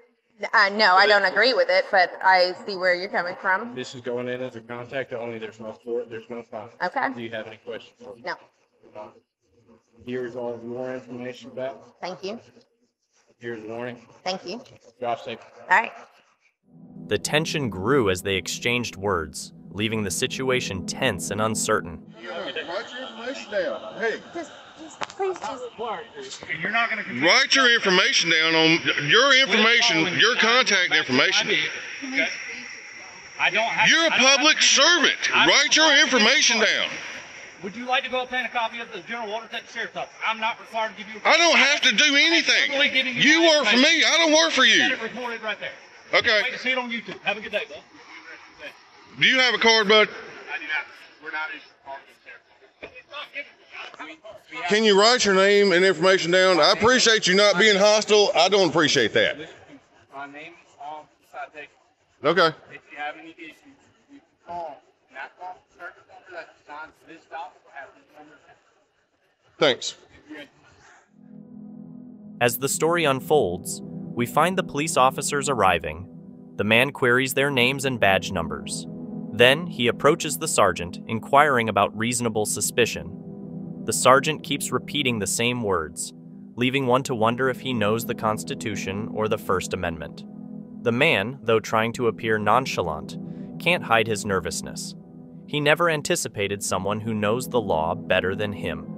Uh, no, I don't agree with it, but I see where you're coming from. This is going in as a contact only. There's no court. There's no fine. Okay. Do you have any questions? No. Here's all of your information back. Thank you. Here's the warning. Thank you. Drive safe. All right. The tension grew as they exchanged words, leaving the situation tense and uncertain. You write your information down. Hey. Just, just, please just. You're not going to. Write your information down on your information, your contact information. Okay. I don't have. You're a public servant. Write your information down. Would you like to go obtain a copy of the general order that the sheriff's office? I'm not required to give you a copy. I don't have to do anything. You, you work for me. I don't work for you. Get it recorded right there. Okay. Wait to see it on YouTube. Have a good day, bud. Do you have a card, bud? I do not. We're not in the sheriff's. Can you write your name and information down? I appreciate you not being hostile. I don't appreciate that. My name is on the citation. Okay. If you have any issues, you call. Not call the circuit. Thanks. As the story unfolds, we find the police officers arriving. The man queries their names and badge numbers. Then he approaches the sergeant, inquiring about reasonable suspicion. The sergeant keeps repeating the same words, leaving one to wonder if he knows the Constitution or the First Amendment. The man, though trying to appear nonchalant, can't hide his nervousness. He never anticipated someone who knows the law better than him.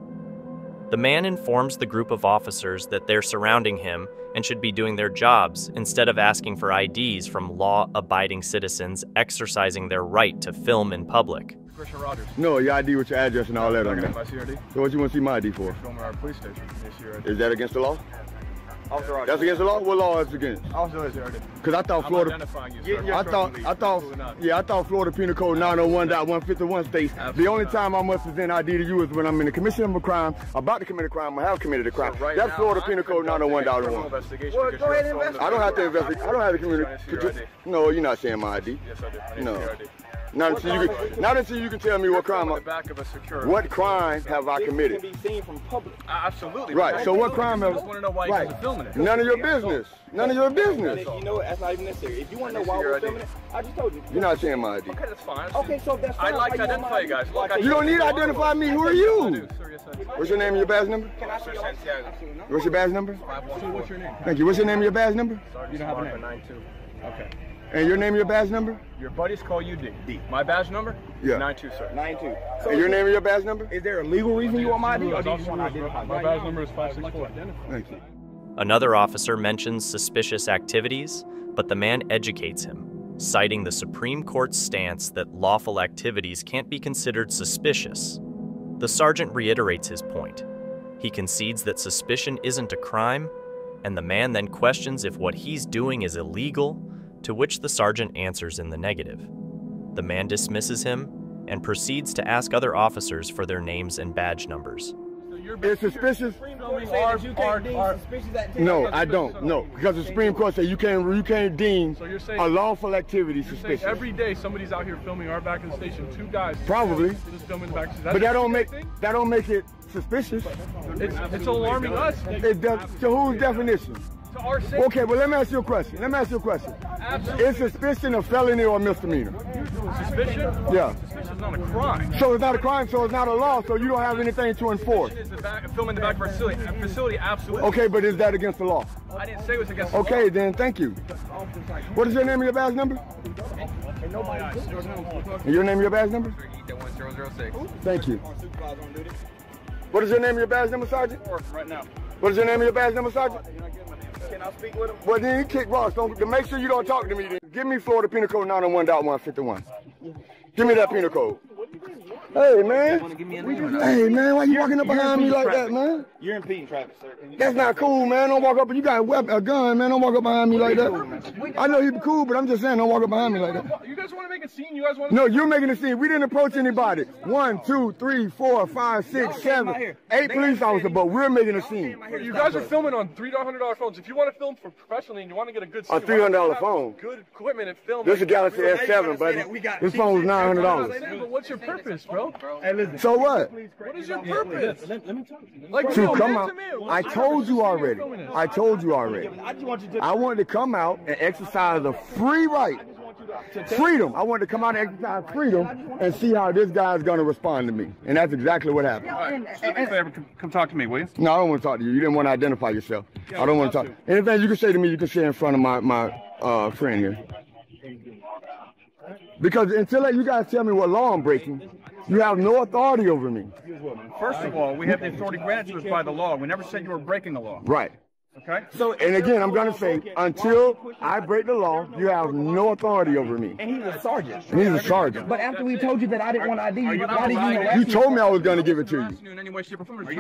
The man informs the group of officers that they're surrounding him and should be doing their jobs instead of asking for I Ds from law-abiding citizens exercising their right to film in public. Commissioner Rogers. No, your I D with your address and all that. I got my C R D. So what you want to see my I D for? Filming our police station. Is that against the law? Officer Archer. That's against the law? What law is against? Officer Archer. Because I thought Florida. I'm identifying you, sir. I thought, I thought, yeah, I thought Florida Penal Code nine oh one point one fifty-one states absolutely the only not. Time I must present I D to you is when I'm in the commission of a crime, about to commit a crime, or have committed a crime. So right that's now, Florida Penal Code nine oh one point one. Well, go ahead and investigate. I don't have to investigate. I don't have to communicate. No, you're not saying my I D. Yes, I do. I didn't no. I D. Not until, you can, not until you can tell me what crime. I, back of a what crime have I committed? Can be seen from public. Uh, absolutely. Right. So what crime have? I just want to know why right. you're filming it. None of your business. None of your business. You know that's not even necessary. If you want to know why we're filming it, I just told you. You're not saying my I D. Okay, that's fine. Okay, so that's fine. I like to identify you guys. Look, you don't need to identify me. Who are you? What's your name and your badge number? Can I see your What's your badge number? What's your name? Thank you. What's your name and your badge number? You don't have a name. Okay. And your name and your badge number? Your buddies call you D. D. My badge number? Yeah. nine two, sir. nine two. So and your name and your badge number? Is there a legal reason you want my I D? Or do you want to identify? My badge number is five six four. Thank you. Another officer mentions suspicious activities, but the man educates him, citing the Supreme Court's stance that lawful activities can't be considered suspicious. The sergeant reiterates his point. He concedes that suspicion isn't a crime, and the man then questions if what he's doing is illegal, to which the sergeant answers in the negative. The man dismisses him and proceeds to ask other officers for their names and badge numbers. It's suspicious. No, I don't. No, because the Supreme Court said you can't you can't deem a lawful activity suspicious. Every day somebody's out here filming our back in the station. Two guys. Probably. But that don't make that don't make it suspicious. It's, it's alarming us. It does. To whose definition? Okay, well, let me ask you a question. Let me ask you a question. Absolutely. Is suspicion a felony or a misdemeanor? Suspicion? Yeah. Suspicion is not a crime. So it's not a crime, so it's not a law, so you don't have anything to enforce. Suspicion is the back, filming the back of our facility. Facility, absolutely. Okay, but is that against the law? I didn't say it was against the law. Okay, then, thank you. What is your name and your badge number? And your name and your badge number? one zero zero six. Thank you. What is your name and your badge number, Sergeant? Right now. What is your name and your badge number, Sergeant? Can I speak with him? Well, then you kick rocks. Don't, to make sure you don't talk to me. Then. Give me Florida Penal Code nine oh one point one fifty-one. Give me that penal code. Hey, man. Hey, man, why you you're, walking up behind me like traffic. That, man? You're impeding traffic, sir. That's not cool, man. Don't walk up. You got a, weapon, a gun, man. Don't walk up behind me like that. Cool, I know you be cool, but I'm just saying don't walk up behind me like that. You guys want to make a scene? You guys want to No, you're making a scene. We didn't approach anybody. One, two, three, four, five, six, seven, eight police officers, but we're making a scene. You guys are filming on three hundred dollar phones. If you want to film for professionally and you want to get a good scene, a three hundred dollar phone. Good equipment and film. This is a Galaxy S seven, buddy. This phone was nine hundred dollars. But what's your purpose, bro? Hey, listen. So what? What is your purpose? Yeah, let, let me talk to you. Like, to come out. I told you already. I told you already. I wanted to come out and exercise a free right. Freedom. I wanted to come out and exercise freedom and see how this guy's going to respond to me. And that's exactly what happened. All right. Do me a favor. Come, come talk to me, will you? No, I don't want to talk to you. You didn't want to identify yourself. Yeah, I don't want to talk. To. Anything you can say to me, you can say in front of my, my uh, friend here. Because until you guys tell me what law I'm breaking, you have no authority over me. First of all, we have the authority granted to us by the law. We never said you were breaking the law. Right. Okay. So, and again, I'm going to say, until I break the law, you have no authority over me. And he's a sergeant. And he's a sergeant. But after we told you that I didn't want I D, why did you? You told me I was going to give it to you.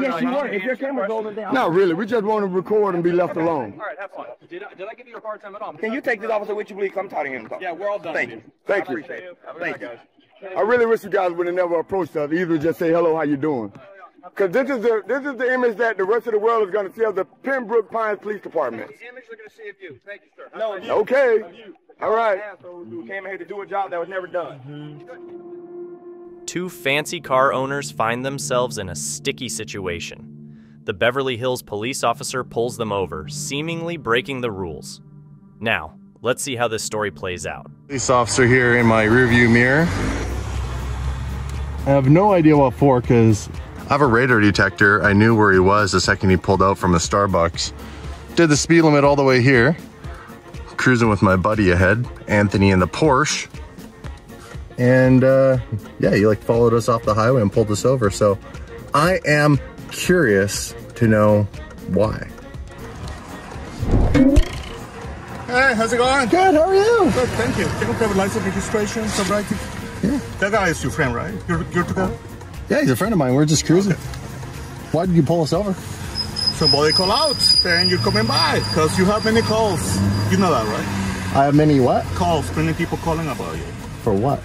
Yes, you were. If your camera's over there. Not really. We just want to record and be left alone. All right, have fun. Did I, did I give you a hard time at all? Can you take this officer with you, please? I'm tired of him. Yeah, we're all done. Thank you. Thank you. Thank you. I really wish you guys would have never approached us. Either just say hello, how you doing? Because this is the this is the image that the rest of the world is going to tell the Pembroke Pines Police Department. The image they're going to see of you. Thank you, sir. No, you. Okay. All right. Who came here to do a job that was never done. Two fancy car owners find themselves in a sticky situation. The Beverly Hills police officer pulls them over, seemingly breaking the rules. Now, let's see how this story plays out. Police officer here in my rearview mirror. I have no idea what for, because I have a radar detector. I knew where he was the second he pulled out from the Starbucks. Did the speed limit all the way here. Cruising with my buddy ahead, Anthony in the Porsche. And uh, yeah, he like followed us off the highway and pulled us over. So I am curious to know why. Hey, how's it going? Good, how are you? Good, thank you. Take a private license registration, sobriety. Yeah. That guy is your friend, right? You're, you're together? Yeah, he's a friend of mine. We're just cruising. Okay. Why did you pull us over? somebody call out saying you're coming by, because you have many calls. You know that, right? I have many what? Calls, many people calling about you. For what?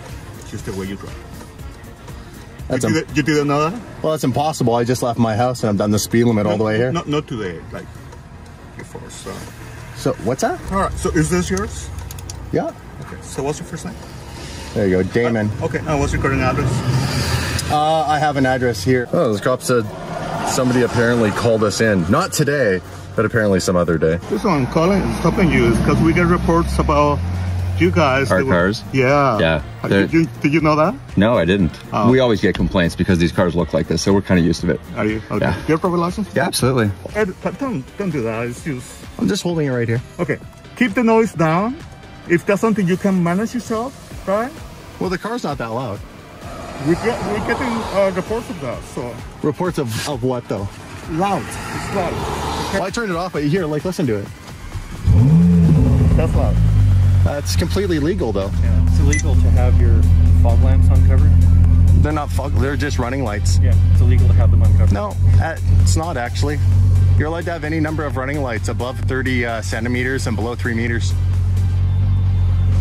Just the way you drive. That's you, did, you didn't know that? Well, it's impossible. I just left my house and I've done the speed limit not, all the way here. Not, not today, like before, so. So, what's that? All right, so is this yours? Yeah. Okay, so what's your first name? There you go, Damon. Uh, okay, now what's your current address? Uh, I have an address here. Oh, this cop said somebody apparently called us in. Not today, but apparently some other day. This one calling, stopping you is because we get reports about you guys. Our cars? Were, yeah. Yeah. Did you, did you know that? No, I didn't. Oh. We always get complaints because these cars look like this, so we're kind of used to it. Are you? Okay. Yeah. Do you have a proper license? Yeah, absolutely. Ed, don't, don't do that. It's just... I'm just holding it right here. Okay. Keep the noise down. If that's something you can manage yourself, right? Well, the car's not that loud. We get, we're getting uh, reports of that, so. Reports of, of what, though? Loud. It's loud. Okay. Well, I turned it off, but you hear, like, listen to it. That's loud. That's uh, completely legal, though. Yeah, it's illegal to have your fog lamps uncovered. They're not fog, they're just running lights. Yeah, it's illegal to have them uncovered. No, it's not, actually. You're allowed to have any number of running lights above thirty uh, centimeters and below three meters.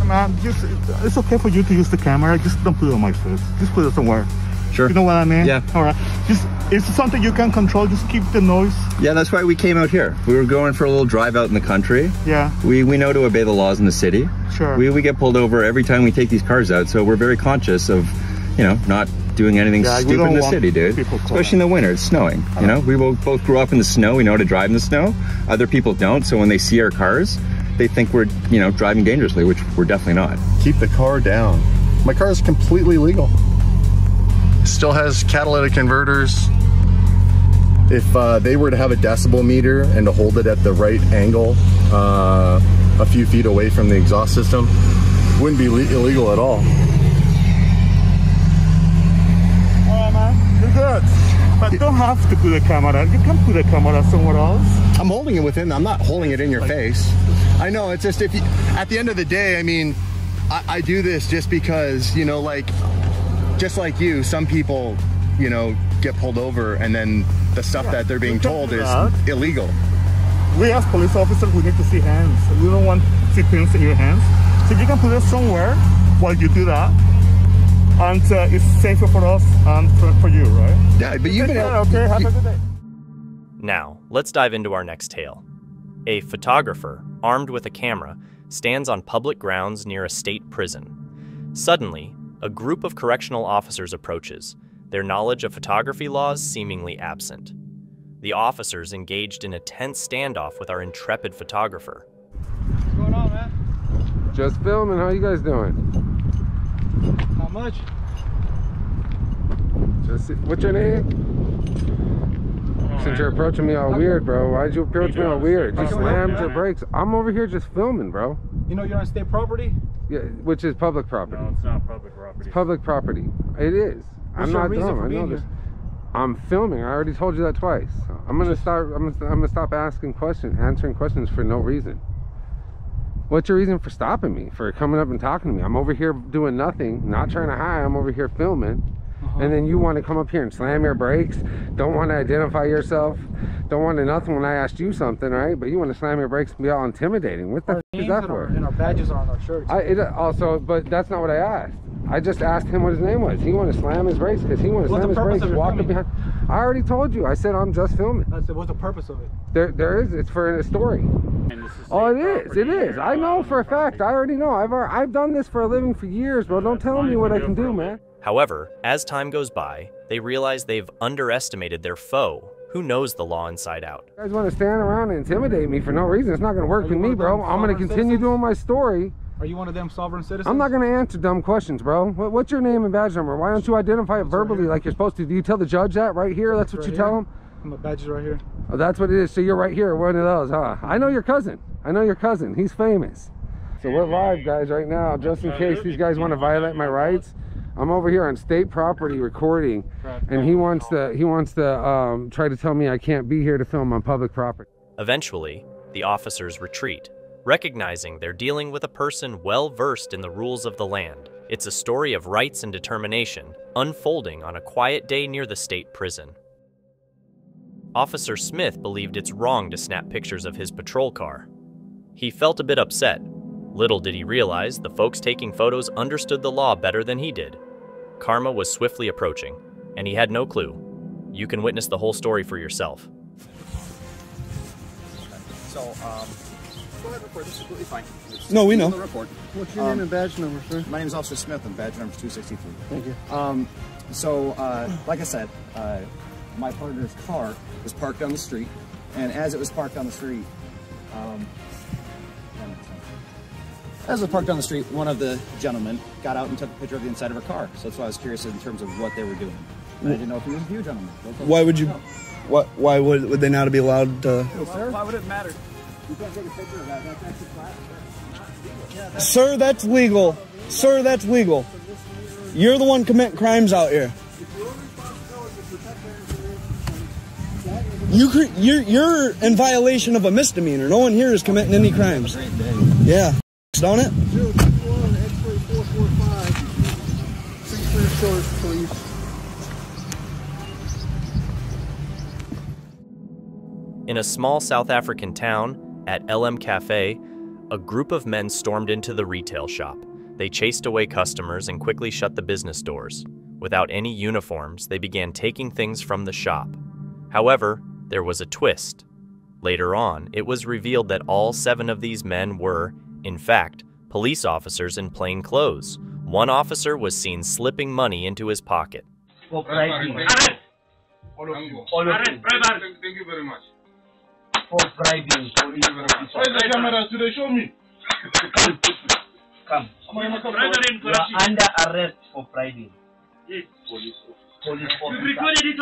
Man, just, it's okay for you to use the camera, just don't put it on my face. Just put it somewhere. Sure. You know what I mean? Yeah. All right. Just, it's something you can control, just keep the noise. Yeah, that's why we came out here. We were going for a little drive out in the country. Yeah. We we know to obey the laws in the city. Sure. We, we get pulled over every time we take these cars out, so we're very conscious of, you know, not doing anything yeah, stupid in the city, dude. Especially in the winter, it's snowing. You know, we both grew up in the snow, we know how to drive in the snow. Other people don't, so when they see our cars, they think we're, you know, driving dangerously, which we're definitely not. Keep the car down. My car is completely legal. Still has catalytic converters. If uh, they were to have a decibel meter and to hold it at the right angle, uh, a few feet away from the exhaust system, wouldn't be illegal at all. All right, man, you're good. But don't have to put a camera. You can put a camera somewhere else. I'm holding it within. I'm not holding it in your like, face. I know, it's just if you, at the end of the day, I mean, I, I do this just because, you know, like, just like you, some people, you know, get pulled over and then the stuff yeah, that they're being told is that. Illegal. We as police officers, we need to see hands. We don't want to see things in your hands. So you can put it somewhere while you do that. And uh, it's safer for us and for, for you, right? Yeah, but you've been out. Okay, have a good day. Now, let's dive into our next tale. A photographer, armed with a camera, stands on public grounds near a state prison. Suddenly, a group of correctional officers approaches, their knowledge of photography laws seemingly absent. The officers engaged in a tense standoff with our intrepid photographer. What's going on, man? Just filming. How you guys doing? Not much. Just, what's your name? Since you're approaching me all weird, bro. Why'd you approach me all weird? You slammed your brakes. I'm over here just filming, bro. You know you're on state property? Yeah, which is public property. No, it's not public property. It's public property. It is. I'm not dumb. I know this. I'm filming. I already told you that twice. I'm gonna start. I'm gonna, I'm gonna stop asking questions, answering questions for no reason. What's your reason for stopping me? For coming up and talking to me? I'm over here doing nothing, not trying to hide. I'm over here filming. Uh-huh. And then you want to come up here and slam your brakes, don't want to identify yourself, don't want to nothing when I asked you something, right? But you want to slam your brakes and be all intimidating. What the f is that for? And our badges are on our shirts. I, it also, but that's not what I asked. I just asked him what his name was. He wanted to slam his brakes because he wanted to slam his brakes, walk up behind. I already told you. I said I'm just filming. I said, what's the purpose of it? There, there is. It's for a story. Oh, it is. It is. I know for a fact. I already know. I've, I've done this for a living for years, bro. Don't tell me what I can do, man. However, as time goes by, they realize they've underestimated their foe, who knows the law inside out. You guys want to stand around and intimidate me for no reason. It's not going to work with me, bro. I'm going to continue doing my story. Are you one of them sovereign citizens? I'm not going to answer dumb questions, bro. What, what's your name and badge number? Why don't you identify it verbally like you're supposed to? Do you tell the judge that right here? That's what you tell him? My badge is right here. Oh, that's what it is. So you're right here, one of those, huh? I know your cousin. I know your cousin. He's famous. So we're live, guys, right now, just in case these guys want to violate my rights. I'm over here on state property recording, and he wants to he wants to um, try to tell me I can't be here to film on public property. Eventually, the officers retreat, recognizing they're dealing with a person well-versed in the rules of the land. It's a story of rights and determination unfolding on a quiet day near the state prison. Officer Smith believed it's wrong to snap pictures of his patrol car. He felt a bit upset. Little did he realize the folks taking photos understood the law better than he did. Karma was swiftly approaching, and he had no clue. You can witness the whole story for yourself. So, um, go ahead and report. This is completely fine. It's no, we know. Report. What's your um, name and badge number, sir? My name is Officer Smith, and badge number is two sixty-three. Thank you. Um, so, uh, like I said, uh, my partner's car was parked on the street, and as it was parked on the street, um, as it was parked on the street, one of the gentlemen got out and took a picture of the inside of her car. So that's why I was curious in terms of what they were doing. And I didn't know if he was a you gentleman. Why would you? What? Why would would they not be allowed to? Well, sir? Why would it matter? You can't take a picture of that. That's actually class. Yeah, that's sir, that's legal. Sir, that's legal. You're the one committing crimes out here. You you're you're in violation of a misdemeanor. No one here is committing any crimes. Yeah. Don't it? In a small South African town, at L M Cafe, a group of men stormed into the retail shop. They chased away customers and quickly shut the business doors. Without any uniforms, they began taking things from the shop. However, there was a twist. Later on, it was revealed that all seven of these men were, in fact, police officers in plain clothes. One officer was seen slipping money into his pocket. All of you. All of you. All of you. Thank you very much. For bribing. Where is the camera? Do they show me? Come. You are under arrest for bribing. Yes. Police officer. We recorded it on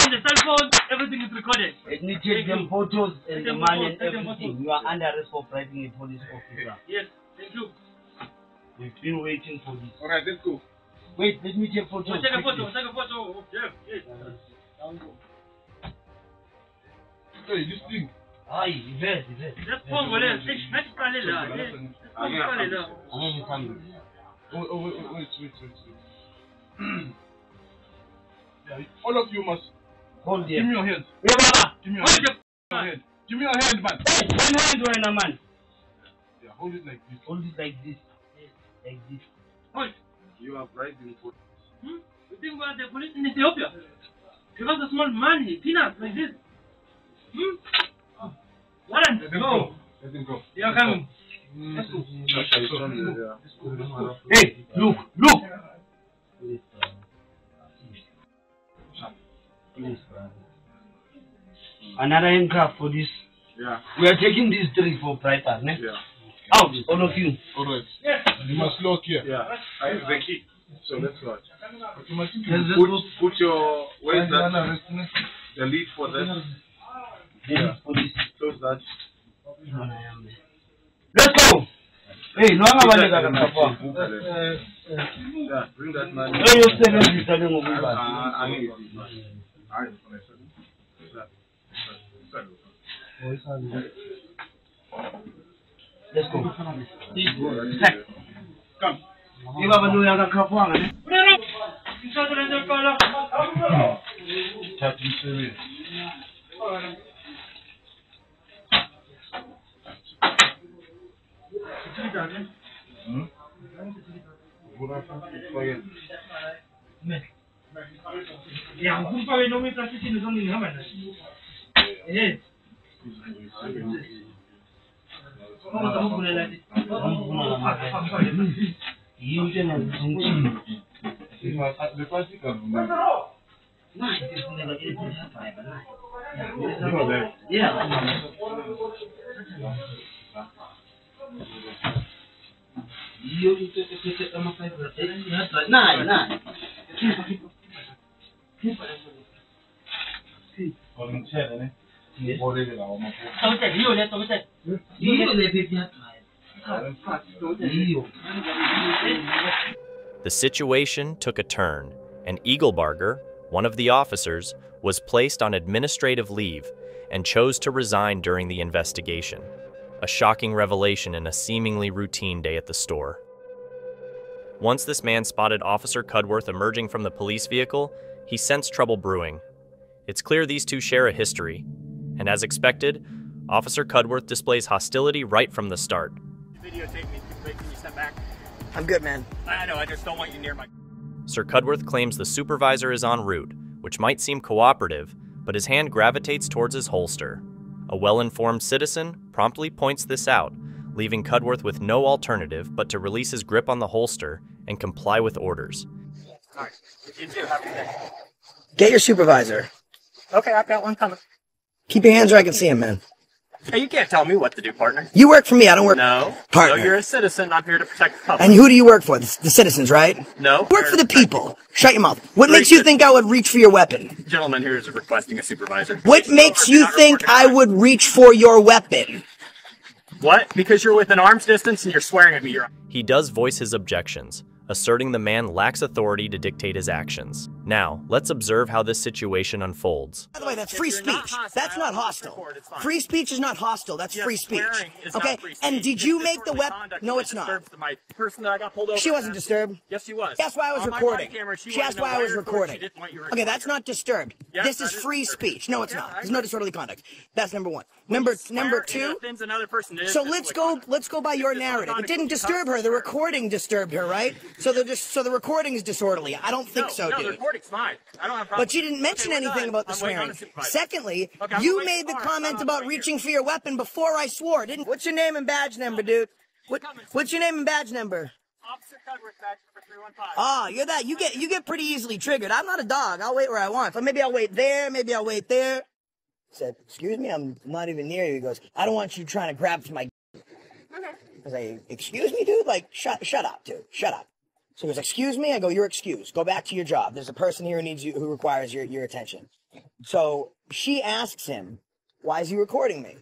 the cell phone. Everything is recorded. Let me take them photos and the money and everything. You are under arrest for bribing a police officer. Yes. Thank you. We've been waiting for this. Alright, let's go. Wait, let me take photos. We'll take a photo, we'll take a photo. Yeah, yes. Uh, hey, this thing. Aye, it's there, it's there. Let's go, let's parler là. Let's parler là. Oh, oh, wait, wait, wait, wait. Yeah, all of you must hold here. Give me your hand. Yeah, Baba. Give me your hand. Your hand. Give me your hand, man. Hey, one hand, one man. Yeah, hold it like this. Hold it like this. Like this. What? You are bribing police. Hmm? You think we are the police in Ethiopia? Because a small man here, peanuts like this. Hmm? Ah. Warren, let him go. Let him go. You are coming. Let's go. Hey, look, look. Please, please. Another handcuff for this. Yeah. We are taking these three for bribers, ne? Yeah. Out, all of you. Alright. Yes. You must lock here. Yeah. I have the key. So let's lock. Put, put your. Where is that? The lead for that. Yeah. Close that. Let's go. Hey, no one wants to yeah, bring that man. No, you stay there. You stay there. I need it. I need it. Let's go. Come. You have a new young crop one. You The situation took a turn, and Eagleburger, one of the officers, was placed on administrative leave and chose to resign during the investigation. A shocking revelation in a seemingly routine day at the store. Once this man spotted Officer Cudworth emerging from the police vehicle, he sensed trouble brewing. It's clear these two share a history. and as expected, Officer Cudworth displays hostility right from the start. Videotape me, can you step back? I'm good, man. I know, I just don't want you near my... Sir Cudworth claims the supervisor is en route, which might seem cooperative, but his hand gravitates towards his holster. A well-informed citizen promptly points this out, leaving Cudworth with no alternative but to release his grip on the holster and comply with orders. Sorry. You do have to get your supervisor. Okay, I've got one coming. Keep your hands where I can see him, man. Hey, you can't tell me what to do, partner. You work for me, I don't work no, for you. No, you're a citizen, I'm here to protect the public. And who do you work for? The citizens, right? No. You work for the people. Shut your mouth. What makes you think I would reach for your weapon? Gentleman here is requesting a supervisor. What makes you think I would reach for your weapon? What? Because you're within arm's distance and you're swearing at me. You're... He does voice his objections, asserting the man lacks authority to dictate his actions. Now, let's observe how this situation unfolds. By the way, that's free speech. That's not hostile. Free speech is not hostile. That's free speech. Okay? And did you make the weapon? No, it's not. She wasn't disturbed. Yes, she was. That's why I was recording. She asked why I was recording. Okay, that's not disturbed. This is free speech. No, it's not. There's no disorderly conduct. That's number one. Number number two. So let's go. Let's go by your narrative. It didn't disturb her. The recording disturbed her, right? So they're just so the recording is disorderly. I don't think no, so, no, dude. The recording's fine. I don't have but you didn't mention okay, anything done. about the I'm swearing. Secondly, okay, you made the comment I'm about reaching here. for your weapon before I swore, didn't? What's your name and badge number, dude? What, what's your name and badge number? Officer Cudworth, badge number three one five. Ah, you're that. You get you get pretty easily triggered. I'm not a dog. I'll wait where I want. So maybe I'll wait there. Maybe I'll wait there. I said, excuse me, I'm not even near you. He goes, I don't want you trying to grab for my. Okay. I was like, excuse me, dude. Like, shut shut up, dude. Shut up. So he goes, excuse me? I go, you're excused. Go back to your job. There's a person here who needs you, who requires your, your attention. So she asks him, why is he recording me?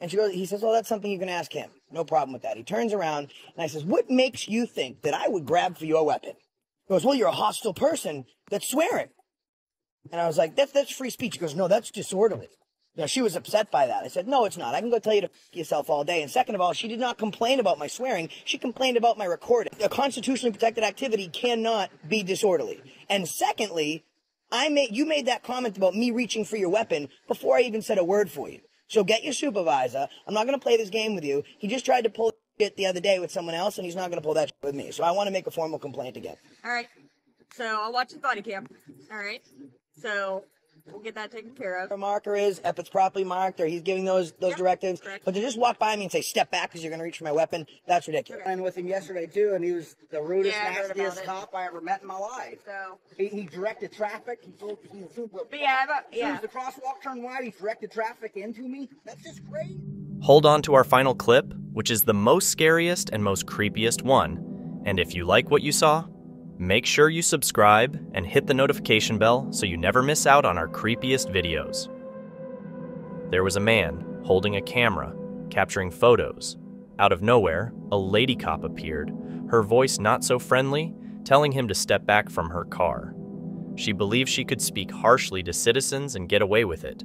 And she goes, he says, well, that's something you can ask him. No problem with that. He turns around and I says, what makes you think that I would grab for your weapon? He goes, well, you're a hostile person that's swearing. And I was like, that's, that's free speech. He goes, no, that's disorderly. Now, she was upset by that. I said, no, it's not. I can go tell you to f*** yourself all day. And second of all, she did not complain about my swearing. She complained about my recording. A constitutionally protected activity cannot be disorderly. And secondly, I made, you made that comment about me reaching for your weapon before I even said a word for you. So get your supervisor. I'm not going to play this game with you. He just tried to pull shit the other day with someone else, and he's not going to pull that shit with me. So I want to make a formal complaint again. All right. So I'll watch his body cam. All right. So... we'll get that taken care of. The marker is, if it's properly marked, or he's giving those those yep, directives. Correct. But to just walk by me and say, step back because you're going to reach for my weapon, that's ridiculous. Okay. And with him yesterday, too, and he was the rudest, yeah, nastiest cop I ever met in my life. So He, he directed traffic. He told me to yeah, yeah. the crosswalk turned wide. He directed traffic into me. That's just crazy. Hold on to our final clip, which is the most scariest and most creepiest one. And if you like what you saw, make sure you subscribe and hit the notification bell so you never miss out on our creepiest videos. There was a man holding a camera, capturing photos. Out of nowhere, a lady cop appeared, her voice not so friendly, telling him to step back from her car. She believed she could speak harshly to citizens and get away with it.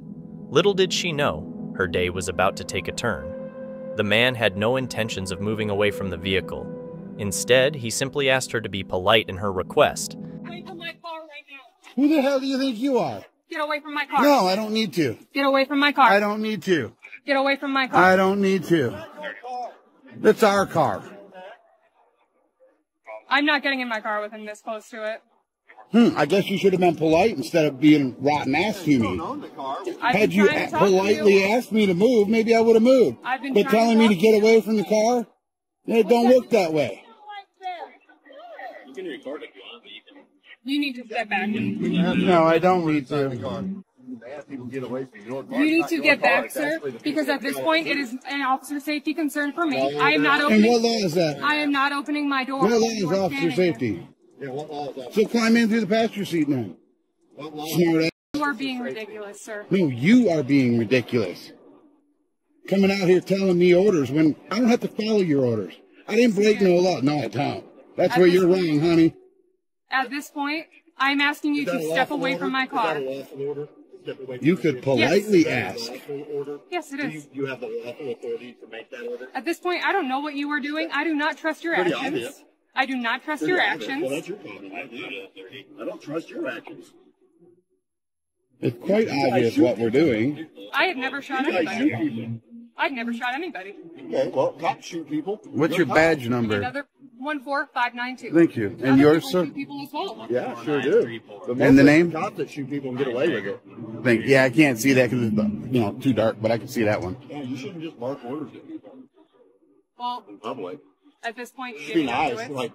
Little did she know, her day was about to take a turn. The man had no intentions of moving away from the vehicle. Instead, he simply asked her to be polite in her request. Away from my car right now. Who the hell do you think you are? Get away from my car. No, I don't need to. Get away from my car. I don't need to. Get away from my car. I don't need to. That's our car. I'm not getting in my car with him this close to it. Hmm, I guess you should have been polite instead of being rotten ass to me. Had you politely asked me to move, maybe I would have moved. But telling me to get away from the car? It don't work that way. You need to step back. No, I don't need to. You need to get back, sir, because at this point it is an officer safety concern for me. I am not opening. And what law is that? I am not opening my door. What law is officer safety? So climb in through the passenger seat now. You are being ridiculous, sir. No, you are being ridiculous. Coming out here telling me orders when I don't have to follow your orders. I didn't break no law. No, I don't. That's where you're wrong, honey. At this point, I'm asking you to step away from my car. You could politely ask. Yes, it is. You have the lawful authority to make that order. At this point, I don't know what you are doing. I do not trust your actions. I do not trust your actions. Well, that's your problem. I do. I don't trust your actions. It's quite obvious what we're doing. I have never shot anybody. I've never shot anybody. Okay, well, cops shoot people. What's You're your badge cop. number? Another one four five nine two. Thank you. And, and yours, sir? People as well. Yeah, yeah, sure do. The and the name? Cops that shoot people and get away with it. Thank. Yeah, I can't see that because it's you know too dark, but I can see that one. Yeah, you shouldn't just mark orders at people. Well, in public. At this point, you be nice. Like,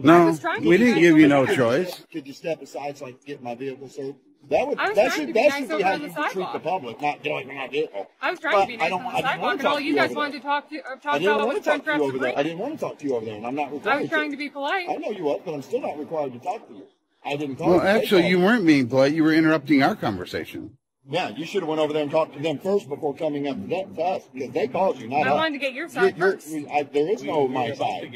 no, we didn't give you no choice. Could you step aside so I can get my vehicle, sir? That would that should that should be how you treat the public, not going on my vehicle. I was trying to be nice on the sidewalk, and all you guys wanted to talk to talk about was trying to talk to you over there. I didn't want to talk to you over there, and I'm not required. I was trying to be polite. I know you were, but I'm still not required to talk to you. I didn't call you. Well, actually, you weren't being polite. You were interrupting our conversation. Yeah, you should have went over there and talked to them first before coming up to, that, to us, because they called you, not us. I wanted to get your side you're, first. You're, I, there is no my side.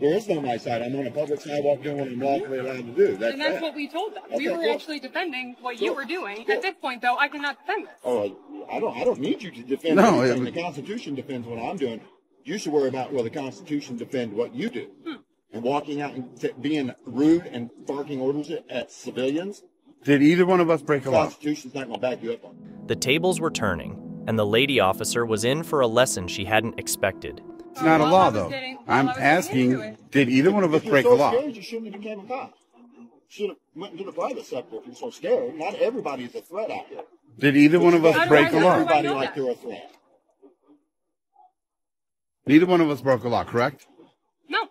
There is no my side. I'm on a public sidewalk doing what I'm lawfully allowed to do. That's and that's that. what we told them. Okay, we were cool. actually defending what cool. you were doing. Cool. At this point, though, I cannot defend this. Oh, I don't, I don't need you to defend no, anything. Was... The Constitution defends what I'm doing. You should worry about, well, the Constitution defends what you do. Hmm. And walking out and t being rude and barking orders at civilians. Did either one of us break a law? The Constitution's not going to back you up on it. The tables were turning, and the lady officer was in for a lesson she hadn't expected. It's not a law, though. I'm asking, did either one of us break a law? If you're so scared, you shouldn't have become a cop. Should have went into the private sector if you're so scared. Not everybody's a threat out there. Did either one of us break a law? Everybody like they're a threat. Neither one of us broke a law, correct? No.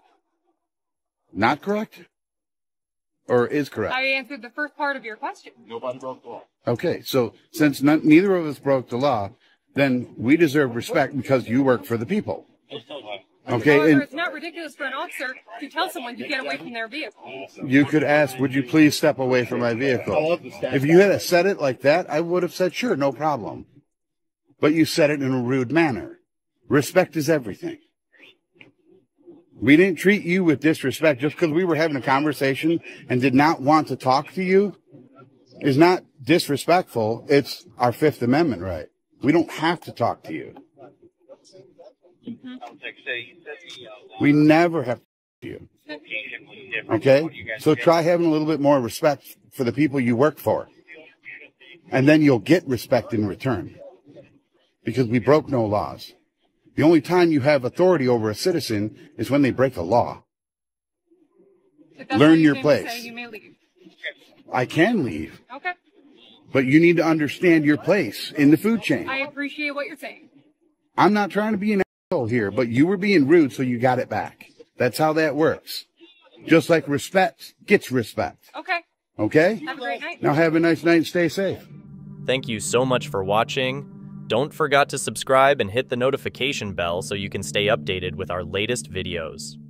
Not correct? Or is correct? I answered the first part of your question. Nobody broke the law. Okay, so since none, neither of us broke the law, then we deserve respect because you work for the people. Okay. However, and it's not ridiculous for an officer to tell someone to get away from their vehicle. You could ask, would you please step away from my vehicle? If you had said it like that, I would have said, sure, no problem. But you said it in a rude manner. Respect is everything. We didn't treat you with disrespect just because we were having a conversation and did not want to talk to you is not disrespectful. It's our Fifth Amendment right. We don't have to talk to you. Mm-hmm. We never have to talk to you. Okay? So try having a little bit more respect for the people you work for. And then you'll get respect in return. Because we broke no laws. The only time you have authority over a citizen is when they break a law. Learn your place. You may leave. I can leave. Okay. But you need to understand your place in the food chain. I appreciate what you're saying. I'm not trying to be an asshole here, but you were being rude, so you got it back. That's how that works. Just like respect gets respect. Okay. Okay? Have a great night. Now have a nice night and stay safe. Thank you so much for watching. Don't forget to subscribe and hit the notification bell so you can stay updated with our latest videos.